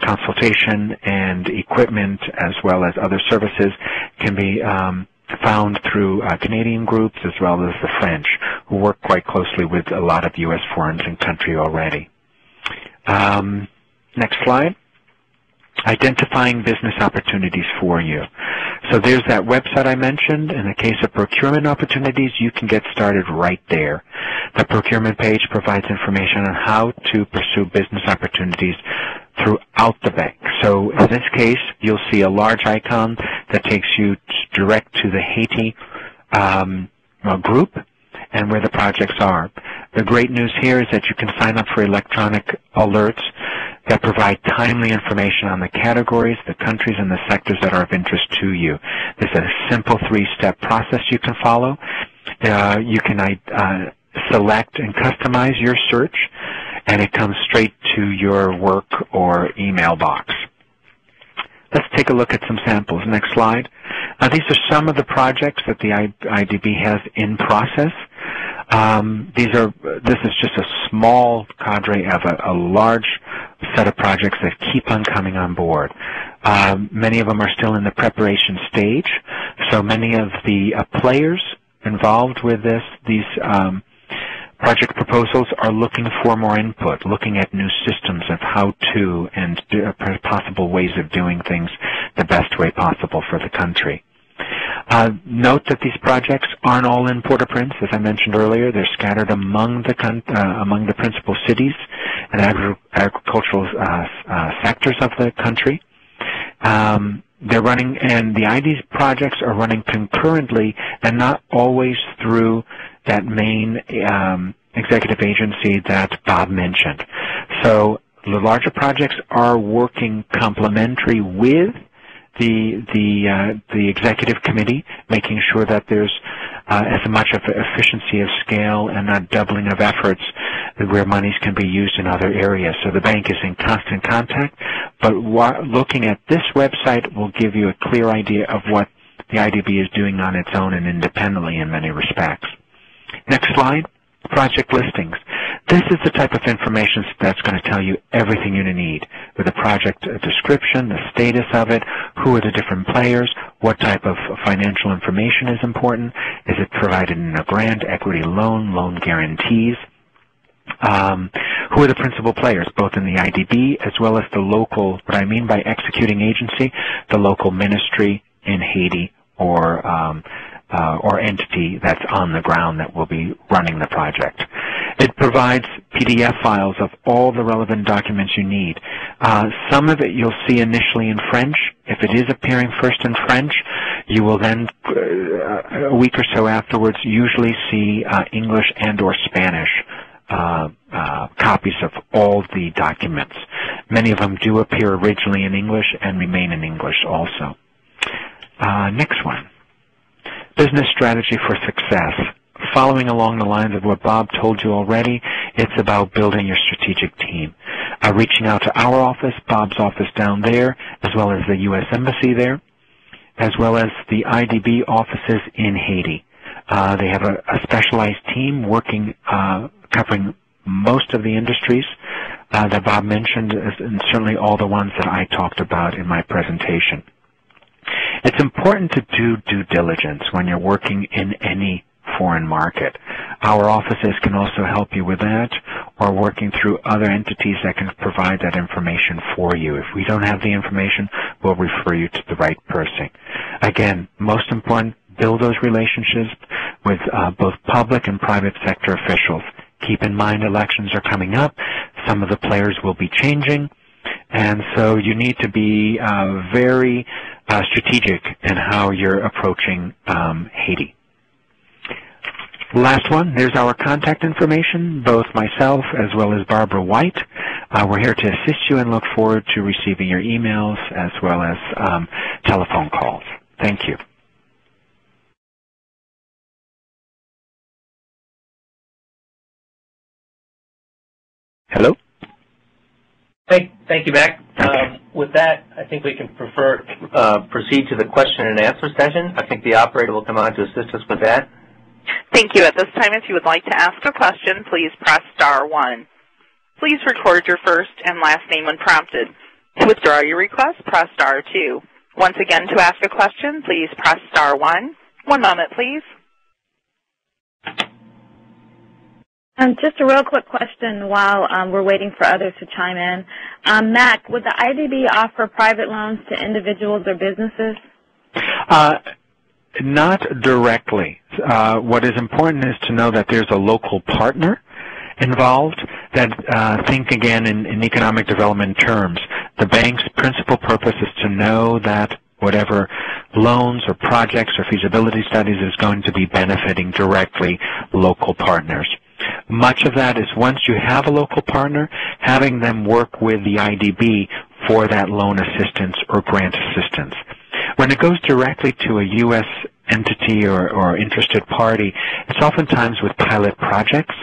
consultation and equipment, as well as other services, can be found through Canadian groups as well as the French, who work quite closely with a lot of U.S. firms and country already. Next slide. Identifying business opportunities for you. So there's that website I mentioned. In the case of procurement opportunities, you can get started right there. The procurement page provides information on how to pursue business opportunities throughout the bank. So in this case, you'll see a large icon that takes you direct to the Haiti group and where the projects are. The great news here is that you can sign up for electronic alerts that provide timely information on the categories, the countries, and the sectors that are of interest to you. There's a simple three-step process you can follow. You can select and customize your search, and it comes straight to your work or email box. Let's take a look at some samples. Next slide. These are some of the projects that the IDB has in process. This is just a small cadre of a large set of projects that keep on coming on board. Many of them are still in the preparation stage, so many of the players involved with these project proposals are looking for more input, looking at new systems of how to and possible ways of doing things the best way possible for the country. Note that these projects aren't all in Port-au-Prince. As I mentioned earlier, they're scattered among the principal cities and agricultural sectors of the country. They're running, and the ID's projects are running concurrently and not always through that main executive agency that Bob mentioned. So the larger projects are working complementary with the executive committee, making sure that there's as much of efficiency of scale and not doubling of efforts where monies can be used in other areas. So the bank is in constant contact, but looking at this website will give you a clear idea of what the IDB is doing on its own and independently in many respects. Next slide, project listings. This is the type of information that's going to tell you everything you need, with the project description, the status of it, who are the different players, what type of financial information is important, is it provided in a grant, equity loan guarantees, who are the principal players, both in the IDB as well as the local, what I mean by executing agency, the local ministry in Haiti or entity that's on the ground that will be running the project. It provides PDF files of all the relevant documents you need. Some of it you'll see initially in French. If it is appearing first in French, you will then, a week or so afterwards, usually see English and or Spanish copies of all the documents. Many of them do appear originally in English and remain in English also. Next one, business strategy for success. Following along the lines of what Bob told you already, it's about building your strategic team. Reaching out to our office, Bob's office down there, as well as the U.S. Embassy there, as well as the IDB offices in Haiti. They have a specialized team working, covering most of the industries that Bob mentioned, and certainly all the ones that I talked about in my presentation. It's important to do due diligence when you're working in any foreign market. Our offices can also help you with that, or working through other entities that can provide that information for you. If we don't have the information, we'll refer you to the right person. Again, most important, build those relationships with both public and private sector officials. Keep in mind elections are coming up. Some of the players will be changing. And so you need to be very strategic in how you're approaching Haiti. Last one, here's our contact information, both myself as well as Barbara White. We're here to assist you and look forward to receiving your emails as well as telephone calls. Thank you. Hello? Thank you, Mac. With that, I think we can proceed to the question and answer session. I think the operator will come on to assist us with that. Thank you. At this time, if you would like to ask a question, please press star 1. Please record your first and last name when prompted. To withdraw your request, press star 2. Once again, to ask a question, please press star 1. One moment, please. Just a real quick question while we're waiting for others to chime in. Mac, would the IDB offer private loans to individuals or businesses? Not directly. What is important is to know that there's a local partner involved that think again in economic development terms. The bank's principal purpose is to know that whatever loans or projects or feasibility studies is going to be benefiting directly local partners. Much of that is once you have a local partner, having them work with the IDB for that loan assistance or grant assistance. When it goes directly to a U.S. entity or interested party, it's oftentimes with pilot projects,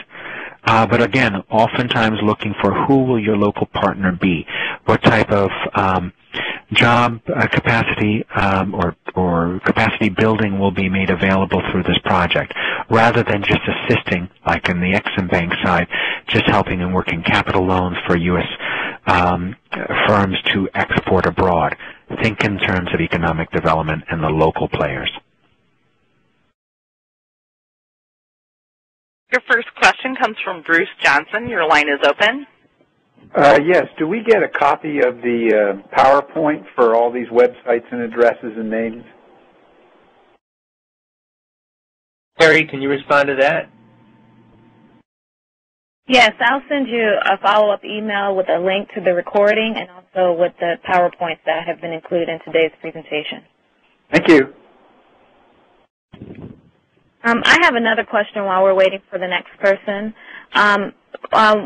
but again, oftentimes looking for who will your local partner be, what type of job capacity or capacity building will be made available through this project, rather than just assisting, like in the Ex-Im Bank side, just helping in working capital loans for U.S. Firms to export abroad. Think in terms of economic development and the local players. Your first question comes from Bruce Johnson. Your line is open. Yes. Do we get a copy of the PowerPoint for all these websites and addresses and names? Terry, can you respond to that? Yes. I'll send you a follow-up email with a link to the recording and also with the PowerPoints that have been included in today's presentation. Thank you. I have another question while we're waiting for the next person.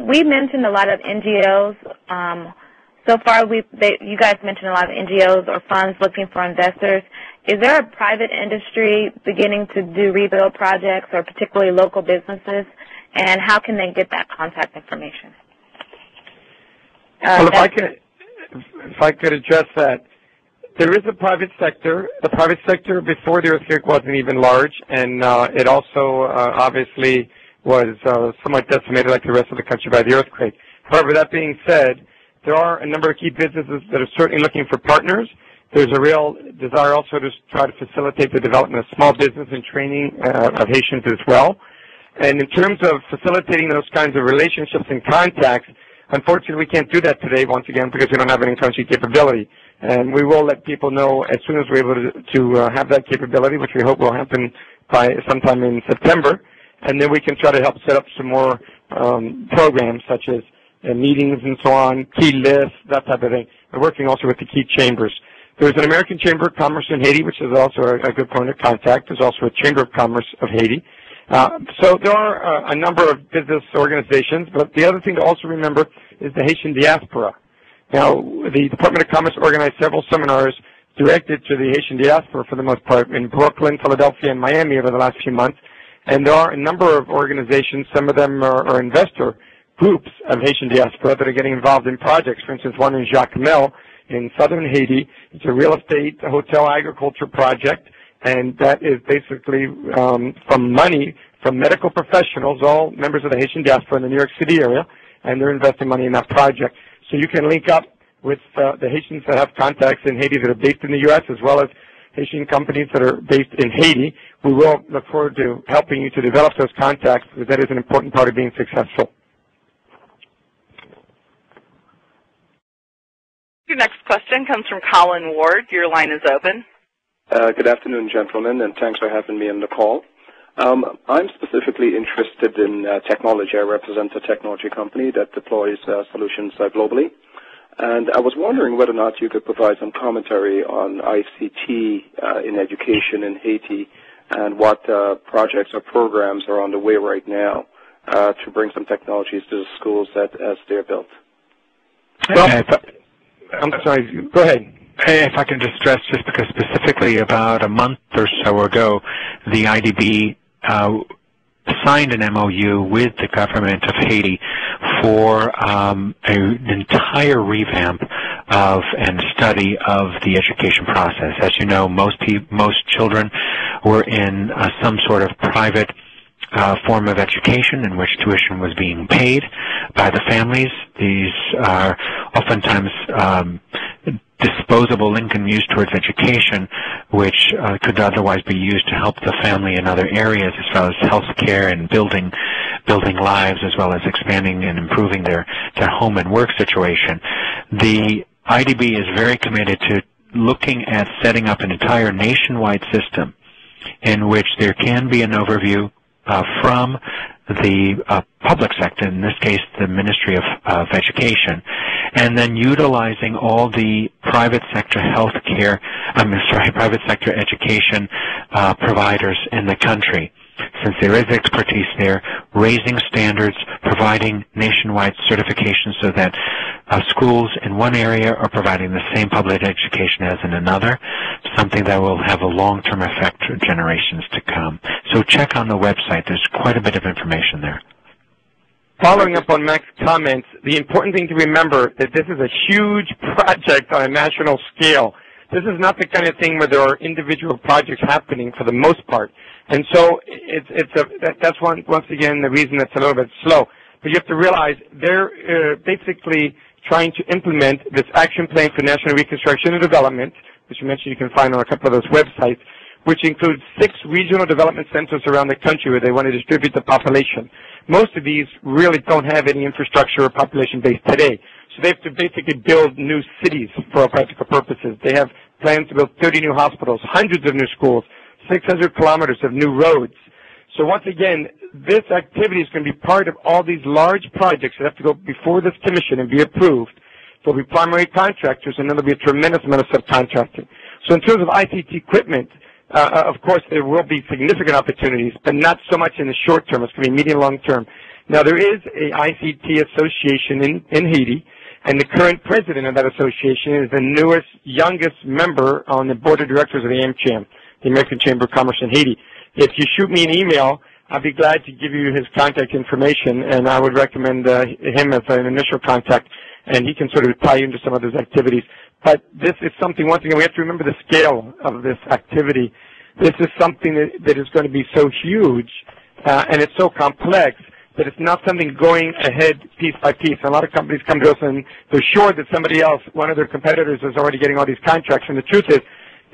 We mentioned a lot of NGOs. So far, you guys mentioned a lot of NGOs or funds looking for investors. Is there a private industry beginning to do rebuild projects or particularly local businesses, and how can they get that contact information? Well, if I could address that. There is a private sector. The private sector before the earthquake wasn't even large, and it also obviously was somewhat decimated like the rest of the country by the earthquake. However, that being said, there are a number of key businesses that are certainly looking for partners. There's a real desire also to try to facilitate the development of small business and training of Haitians as well. And in terms of facilitating those kinds of relationships and contacts, unfortunately, we can't do that today, once again, because we don't have an in-country capability. And we will let people know as soon as we're able to have that capability, which we hope will happen by sometime in September. And then we can try to help set up some more programs such as meetings and so on, key lists, that type of thing. We're working also with the key chambers. There's an American Chamber of Commerce in Haiti, which is also a good point of contact. There's also a Chamber of Commerce of Haiti. So there are a number of business organizations, but the other thing to also remember is the Haitian diaspora. Now, the Department of Commerce organized several seminars directed to the Haitian diaspora for the most part in Brooklyn, Philadelphia, and Miami over the last few months. And there are a number of organizations, some of them are investor groups of Haitian diaspora that are getting involved in projects. For instance, one in Jacmel in southern Haiti. It's a real estate, a hotel, agriculture project, and that is basically from money from medical professionals, all members of the Haitian diaspora in the New York City area, and they're investing money in that project. So you can link up with the Haitians that have contacts in Haiti that are based in the U.S. as well as Haitian companies that are based in Haiti. We will look forward to helping you to develop those contacts because that is an important part of being successful. Your next question comes from Colin Ward. Your line is open. Good afternoon, gentlemen, and thanks for having me on the call. I'm specifically interested in technology. I represent a technology company that deploys solutions globally. And I was wondering whether or not you could provide some commentary on ICT in education in Haiti and what projects or programs are on the way right now to bring some technologies to the schools as they're built. Well, I'm sorry. Go ahead. If I can just stress, just because specifically about a month or so ago, the IDB signed an MOU with the government of Haiti for an entire revamp of and study of the education process. As you know, most children were in some sort of private form of education in which tuition was being paid by the families. These are oftentimes disposable income used towards education, which could otherwise be used to help the family in other areas, as well as health care and building lives, as well as expanding and improving their home and work situation. The IDB is very committed to looking at setting up an entire nationwide system in which there can be an overview from the public sector, in this case the Ministry of Education, and then utilizing all the private sector healthcare, private sector education providers in the country. Since there is expertise there, raising standards, providing nationwide certification so that schools in one area are providing the same public education as in another, something that will have a long-term effect for generations to come. So check on the website. There's quite a bit of information there. Following up on Mac's comments, the important thing to remember that this is a huge project on a national scale. This is not the kind of thing where there are individual projects happening for the most part. And so that's once again the reason it's a little bit slow. But you have to realize they're basically trying to implement this action plan for national reconstruction and development, which you mentioned you can find on a couple of those websites, which includes 6 regional development centers around the country where they want to distribute the population. Most of these really don't have any infrastructure or population base today. So they have to basically build new cities for all practical purposes. They have plans to build 30 new hospitals, hundreds of new schools, 600 kilometers of new roads. So once again, this activity is going to be part of all these large projects that have to go before this commission and be approved. There will be primary contractors, and then there will be a tremendous amount of subcontracting. So in terms of ICT equipment, of course, there will be significant opportunities, but not so much in the short term. It's going to be medium long term. Now, there is an ICT association in Haiti, and the current president of that association is the newest, youngest member on the board of directors of the AmCham, the American Chamber of Commerce in Haiti. If you shoot me an email, I'll be glad to give you his contact information, and I would recommend him as an initial contact, and he can sort of tie you into some of those activities. But this is something, once again, we have to remember the scale of this activity. This is something that is going to be so huge, and it's so complex, that it's not something going ahead piece by piece. And a lot of companies come to us, and they're sure that somebody else, one of their competitors, is already getting all these contracts, and the truth is,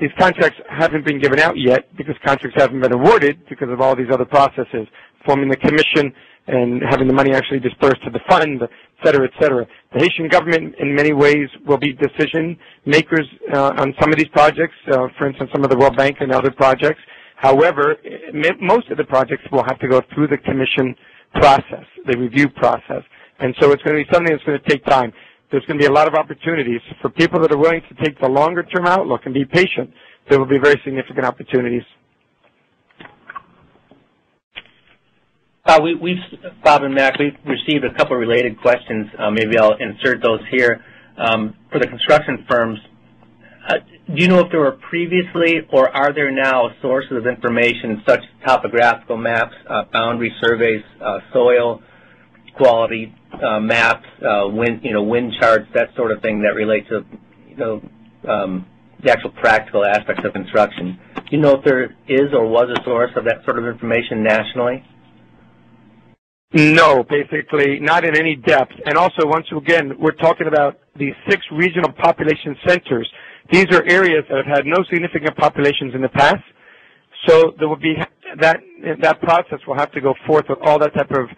these contracts haven't been given out yet because contracts haven't been awarded because of all these other processes, forming the commission and having the money actually dispersed to the fund, et cetera, et cetera. The Haitian government in many ways will be decision makers on some of these projects, for instance, some of the World Bank and other projects. However, most of the projects will have to go through the commission process, the review process. And so it's going to be something that's going to take time. There's going to be a lot of opportunities for people that are willing to take the longer-term outlook and be patient. There will be very significant opportunities. Bob and Mac, we've received a couple of related questions. Maybe I'll insert those here. For the construction firms, do you know if there were previously or are there now sources of information such as topographical maps, boundary surveys, soil quality maps, wind charts, that sort of thing that relate to, the actual practical aspects of construction? Do you know if there is or was a source of that sort of information nationally? No, basically, not in any depth. And also, once again, we're talking about the 6 regional population centers. These are areas that have had no significant populations in the past. So there will be that process will have to go forth with all that type of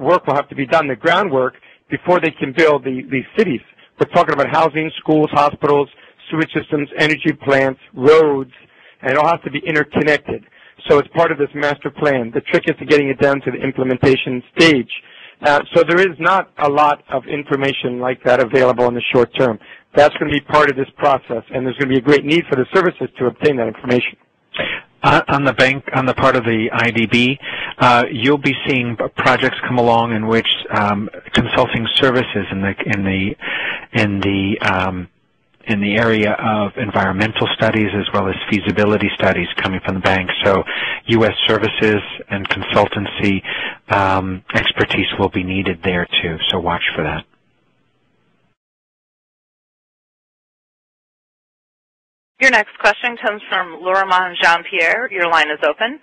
work will have to be done, the groundwork, before they can build the cities. We're talking about housing, schools, hospitals, sewage systems, energy plants, roads, and it all has to be interconnected. So it's part of this master plan. The trick is to getting it down to the implementation stage. So there is not a lot of information like that available in the short term. That's going to be part of this process, and there's going to be a great need for the services to obtain that information. On the part of the IDB, you'll be seeing projects come along in which consulting services in the area of environmental studies as well as feasibility studies coming from the bank. So U.S. services and consultancy expertise will be needed there too, so watch for that. Your next question comes from Laurent Jean-Pierre. Your line is open.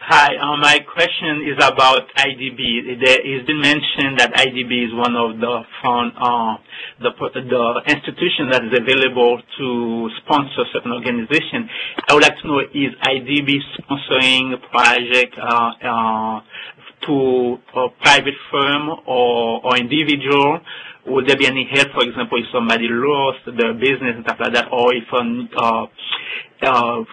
Hi, my question is about IDB. It's been mentioned that IDB is one of the institution that is available to sponsor certain organizations. I would like to know, is IDB sponsoring a project to a private firm or individual? Would there be any help, for example, if somebody lost their business and stuff like that, or if a small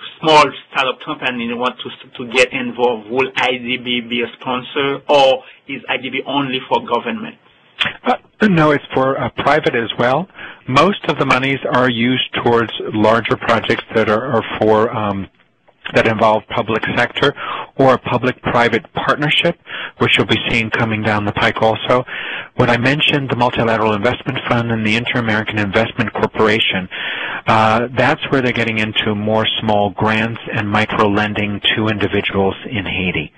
startup company wants to get involved, will IDB be a sponsor, or is IDB only for government? No, it's for private as well. Most of the monies are used towards larger projects that are for that involve public sector or a public-private partnership, which you'll be seeing coming down the pike also. When I mentioned the Multilateral Investment Fund and the Inter-American Investment Corporation, that's where they're getting into more small grants and micro-lending to individuals in Haiti.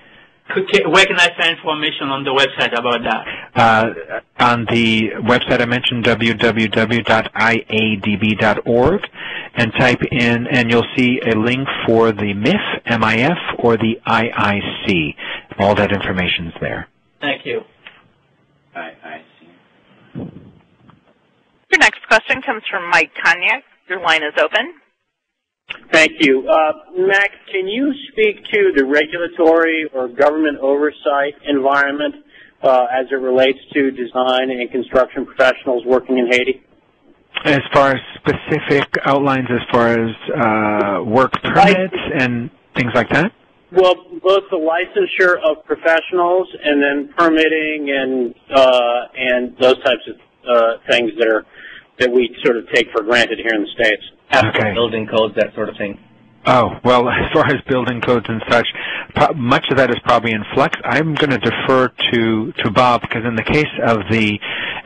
Where can I find information on the website about that? On the website I mentioned, www.iadb.org, and type in, and you'll see a link for the MIF, M-I-F, or the IIC. All that information's there. Thank you. IIC. Your next question comes from Mike Konyak. Your line is open. Thank you. Mac, can you speak to the regulatory or government oversight environment as it relates to design and construction professionals working in Haiti? As far as specific outlines as far as work permits and things like that? Well, both the licensure of professionals and then permitting and those types of things that we sort of take for granted here in the States. Okay. Building codes, that sort of thing. Oh, well, as far as building codes and such, much of that is probably in flux. I'm going to defer to Bob, because in the case of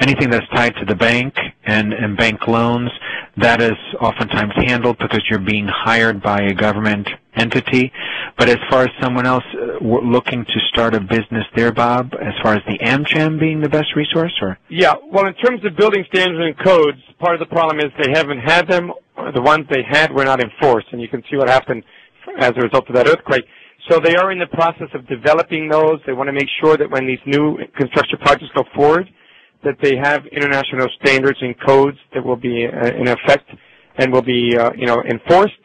anything that's tied to the bank and bank loans, that is oftentimes handled because you're being hired by a government entity. But as far as someone else looking to start a business there, Bob, as far as the AmCham being the best resource? Or? Yeah, well, in terms of building standards and codes, part of the problem is they haven't had them. The ones they had were not enforced, and you can see what happened as a result of that earthquake. So they are in the process of developing those. They want to make sure that when these new construction projects go forward, that they have international standards and codes that will be in effect and will be, enforced.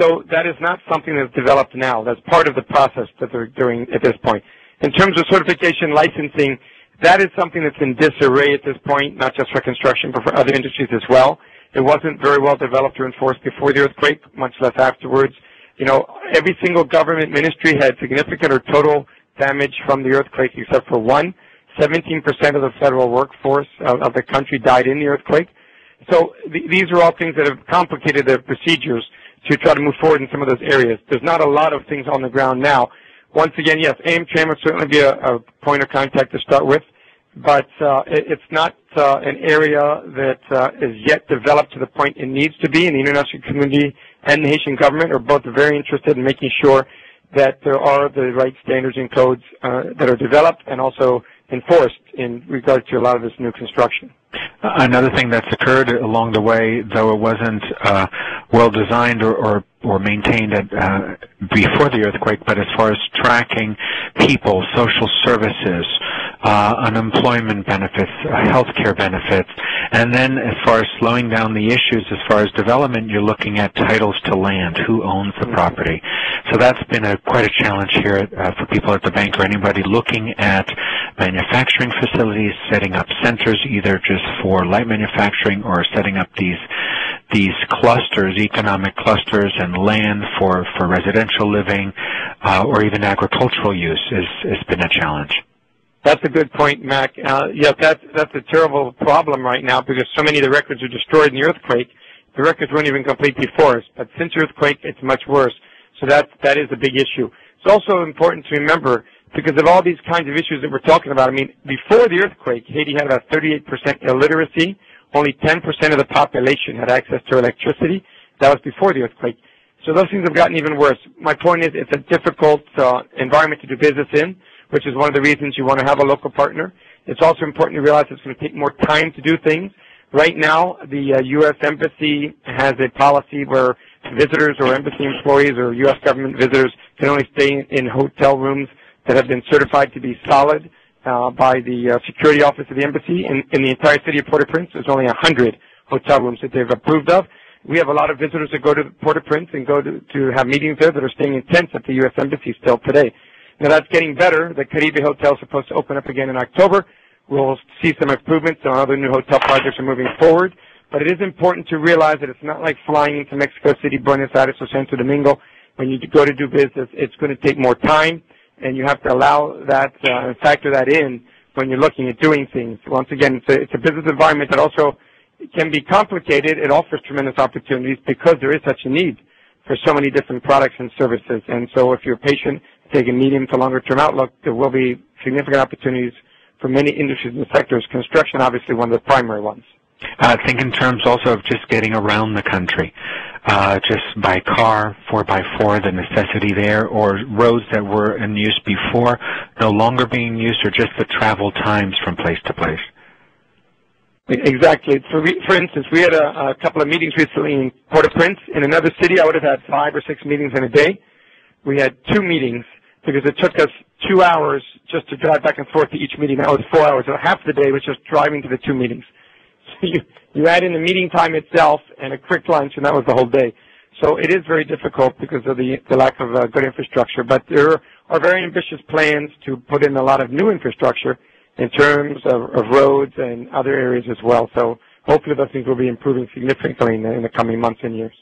So that is not something that's developed now. That's part of the process that they're doing at this point. In terms of certification licensing, that is something that's in disarray at this point, not just for construction, but for other industries as well. It wasn't very well developed or enforced before the earthquake, much less afterwards. Every single government ministry had significant or total damage from the earthquake except for one. 17% of the federal workforce of the country died in the earthquake. So these are all things that have complicated the procedures to try to move forward in some of those areas. There's not a lot of things on the ground now. Once again, yes, AmCham would certainly be a point of contact to start with, but it's not an area that is yet developed to the point it needs to be, and the international community and the Haitian government are both very interested in making sure that there are the right standards and codes that are developed and also enforced in regard to a lot of this new construction. Another thing that's occurred along the way, though it wasn't well designed or maintained at, before the earthquake, but as far as tracking people, social services, unemployment benefits, health care benefits, and then as far as slowing down the issues, as far as development, you're looking at titles to land, who owns the property. So that's been quite a challenge here for people at the bank or anybody looking at manufacturing facilities, setting up centers, either just for light manufacturing or setting up these clusters, economic clusters, and land for residential living or even agricultural use has been a challenge. That's a good point, Mac. Yeah, that's a terrible problem right now because so many of the records are destroyed in the earthquake. The records weren't even complete before us, but since earthquake, it's much worse. So that is a big issue. It's also important to remember, because of all these kinds of issues that we're talking about, I mean, before the earthquake, Haiti had about 38% illiteracy. Only 10% of the population had access to electricity. That was before the earthquake. So those things have gotten even worse. My point is it's a difficult environment to do business in, which is one of the reasons you want to have a local partner. It's also important to realize it's going to take more time to do things. Right now, the U.S. Embassy has a policy where visitors or embassy employees or U.S. government visitors can only stay in hotel rooms that have been certified to be solid by the security office of the embassy. In the entire city of Port-au-Prince, there's only 100 hotel rooms that they've approved of. We have a lot of visitors that go to Port-au-Prince and go to have meetings there that are staying in tents at the U.S. Embassy still today. Now, that's getting better. The Caribbean hotel is supposed to open up again in October. We'll see some improvements on other new hotel projects are moving forward. But it is important to realize that it's not like flying into Mexico City, Buenos Aires, or Santo Domingo. When you go to do business, it's going to take more time. And you have to allow that and factor that in when you're looking at doing things. Once again, it's a business environment that also can be complicated. It offers tremendous opportunities because there is such a need for so many different products and services. And so if you're patient, take a medium to longer-term outlook, there will be significant opportunities for many industries and sectors. Construction, obviously, one of the primary ones. I think in terms also of just getting around the country, just by car, 4x4, the necessity there, or roads that were in use before no longer being used, or just the travel times from place to place. Exactly. For instance, we had a couple of meetings recently in Port-au-Prince. In another city, I would have had 5 or 6 meetings in a day. We had 2 meetings because it took us 2 hours just to drive back and forth to each meeting. That was 4 hours. So half the day was just driving to the 2 meetings. You add in the meeting time itself and a quick lunch, and that was the whole day. So it is very difficult because of the lack of good infrastructure. But there are very ambitious plans to put in a lot of new infrastructure in terms of roads and other areas as well. So hopefully those things will be improving significantly in the coming months and years.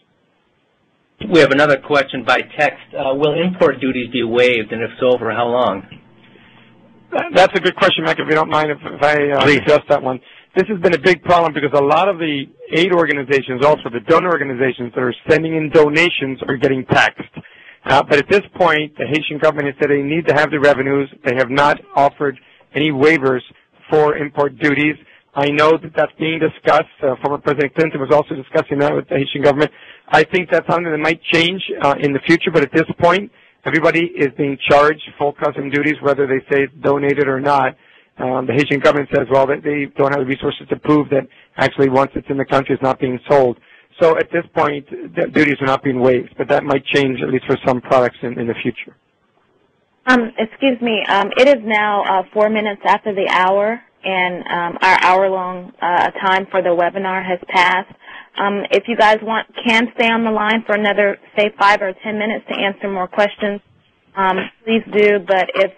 We have another question by text. Will import duties be waived, and if so, for how long? That's a good question, Mac, if you don't mind if I address that one. This has been a big problem because a lot of the aid organizations, also the donor organizations that are sending in donations, are getting taxed. But at this point, the Haitian government has said they need to have the revenues. They have not offered any waivers for import duties. I know that that's being discussed. Former President Clinton was also discussing that with the Haitian government. I think that's something that might change in the future, but at this point, everybody is being charged full custom duties, whether they say it's donated or not. The Haitian government says, well, they don't have the resources to prove that actually once it's in the country, it's not being sold. So at this point, the duties are not being waived, but that might change, at least for some products in the future. Excuse me. It is now 4 minutes after the hour, and our hour-long time for the webinar has passed. If you guys can stay on the line for another, say, 5 or 10 minutes to answer more questions, please do. But if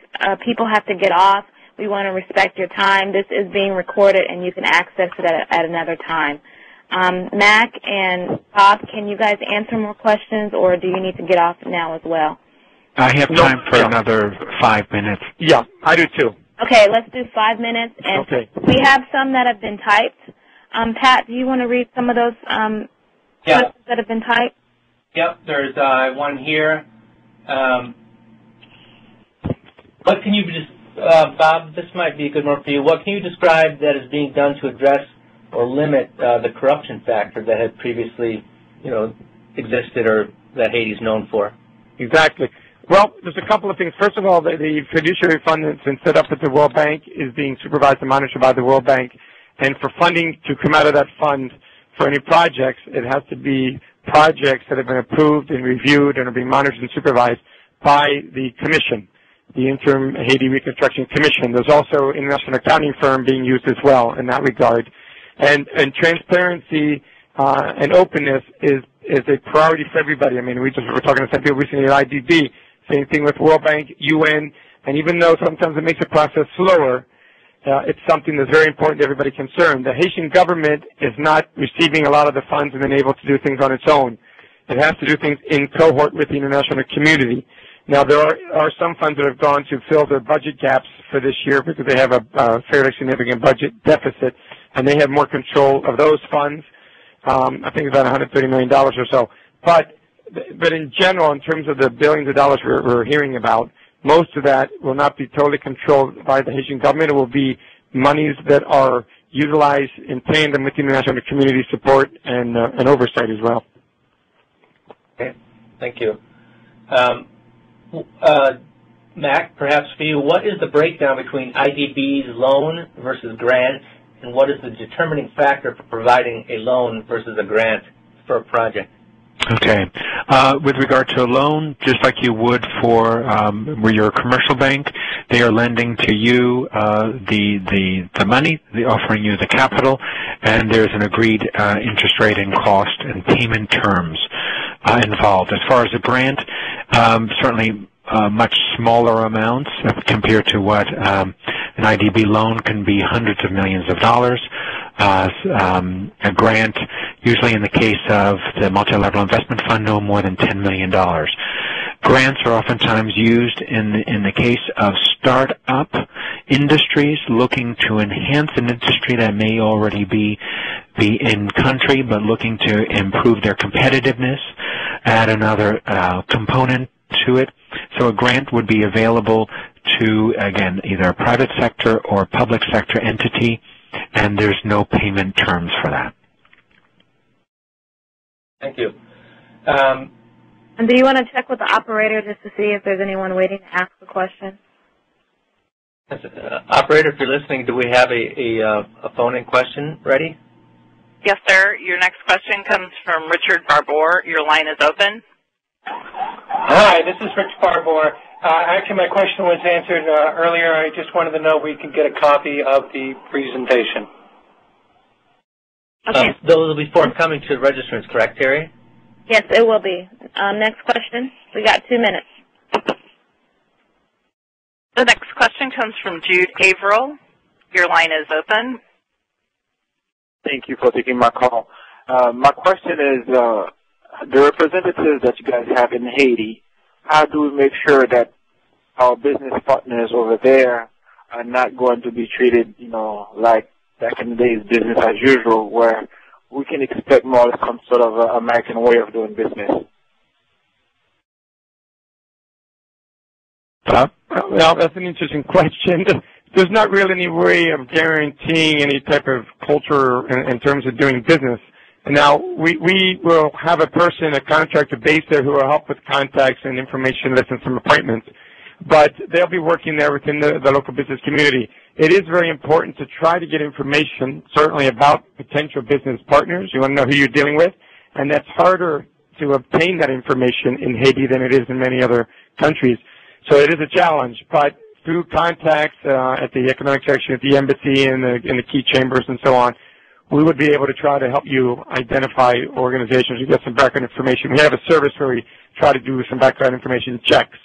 people have to get off, we want to respect your time. This is being recorded, and you can access it at another time. Mac and Bob, can you guys answer more questions, or do you need to get off now as well? I have time for another 5 minutes. Yeah, I do too. Okay, let's do 5 minutes. And okay. We have some that have been typed. Pat, do you want to read some of those questions that have been typed? Yep, there's one here. What can you Bob, this might be a good one for you. What can you describe that is being done to address or limit the corruption factor that had previously, existed or that Haiti's known for? Exactly. Well, there's a couple of things. First of all, the fiduciary fund that's been set up at the World Bank is being supervised and monitored by the World Bank. And for funding to come out of that fund for any projects, it has to be projects that have been approved and reviewed and are being monitored and supervised by the commission, the Interim Haiti Reconstruction Commission. There's also an international accounting firm being used as well in that regard. And transparency and openness is a priority for everybody. I mean, we're talking to some people recently at IDB, same thing with World Bank, UN, and even though sometimes it makes the process slower, it's something that's very important to everybody concerned. The Haitian government is not receiving a lot of the funds and then able to do things on its own. It has to do things in cohort with the international community. Now, there are some funds that have gone to fill their budget gaps for this year because they have a fairly significant budget deficit, and they have more control of those funds. I think it's about $130 million or so. But in general, in terms of the billions of dollars we're hearing about, most of that will not be totally controlled by the Haitian government. It will be monies that are utilized in tandem with the international community support and oversight as well. Okay, thank you. Mac, perhaps for you, what is the breakdown between IDB's loan versus grant, and what is the determining factor for providing a loan versus a grant for a project? Okay. With regard to a loan, just like you would for where you're a commercial bank, they are lending to you the money, they're offering you the capital, and there's an agreed interest rate and cost and payment terms involved. As far as a grant, certainly much smaller amounts compared to what an IDB loan can be, hundreds of millions of dollars. A grant, usually in the case of the multi-level investment fund, no more than $10 million. Grants are oftentimes used in the case of start-up industries looking to enhance an industry that may already be in country, but looking to improve their competitiveness, add another component to it. So a grant would be available to, again, either a private sector or a public sector entity, and there's no payment terms for that. Thank you. And do you want to check with the operator just to see if there's anyone waiting to ask a question? Operator, if you're listening, do we have a phone-in question ready? Yes, sir. Your next question comes from Richard Barbour. Your line is open. Hi, this is Rich Barbour. Actually, my question was answered earlier. I just wanted to know if we could get a copy of the presentation. Okay. Those will be forthcoming to the registrants, correct, Terry? Yes, it will be. Next question. We got 2 minutes. The next question comes from Jude Averill. Your line is open. Thank you for taking my call. My question is, the representatives that you guys have in Haiti, how do we make sure that our business partners over there are not going to be treated, like back in the days, business as usual, where we can expect more of some sort of American way of doing business? Well, that's an interesting question. There's not really any way of guaranteeing any type of culture in terms of doing business. Now, we will have a person, a contractor based there who will help with contacts and information lists and some appointments, but they'll be working there within the local business community. It is very important to try to get information, certainly about potential business partners. You want to know who you're dealing with, and that's harder to obtain that information in Haiti than it is in many other countries. So it is a challenge, but through contacts at the economic section, at the embassy, and in the key chambers and so on, we would be able to try to help you identify organizations. You get some background information. We have a service where we try to do some background information checks.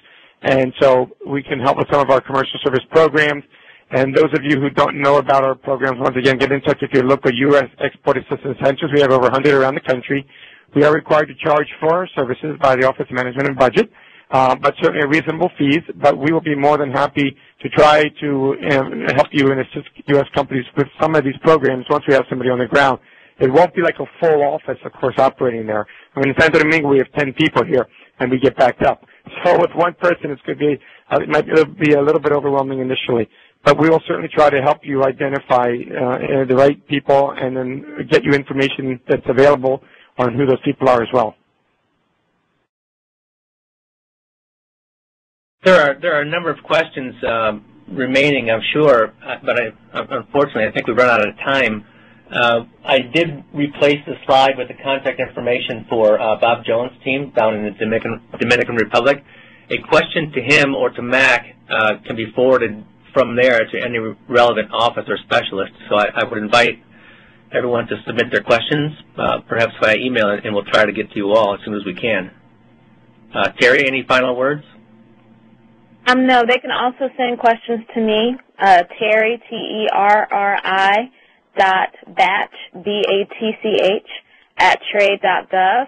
And so we can help with some of our commercial service programs. And those of you who don't know about our programs, once again, get in touch with your local U.S. Export Assistance Centers. We have over 100 around the country. We are required to charge for our services by the Office of Management and Budget. but certainly reasonable fees. But we will be more than happy to try to help you and assist U.S. companies with some of these programs once we have somebody on the ground. It won't be like a full office, of course, operating there. I mean, in Santo Domingo, we have 10 people here, and we get backed up. So with one person, it's going to be, it might be a little bit overwhelming initially. But we will certainly try to help you identify the right people and then get you information that's available on who those people are as well. There are a number of questions remaining, I'm sure, but unfortunately I think we've run out of time. I did replace the slide with the contact information for Bob Jones' team down in the Dominican Republic. A question to him or to Mac can be forwarded from there to any relevant office or specialist. So I would invite everyone to submit their questions, perhaps via email, and we'll try to get to you all as soon as we can. Terry, any final words? No, they can also send questions to me, Terry, T-E-R-R-I, .batch, B-A-T-C-H, @trade.gov,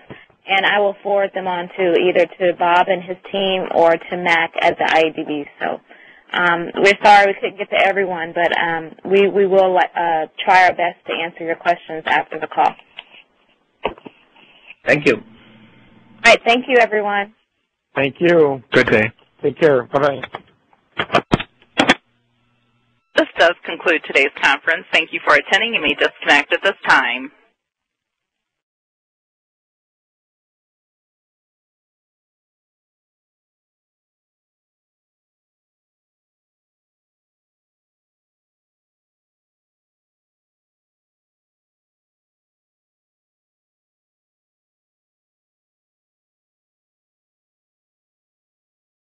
and I will forward them on to either to Bob and his team or to Mac at the IADB. So we're sorry we couldn't get to everyone, but we will try our best to answer your questions after the call. Thank you. All right, thank you, everyone. Thank you. Good day. Take care. Bye-bye. This does conclude today's conference. Thank you for attending. You may disconnect at this time.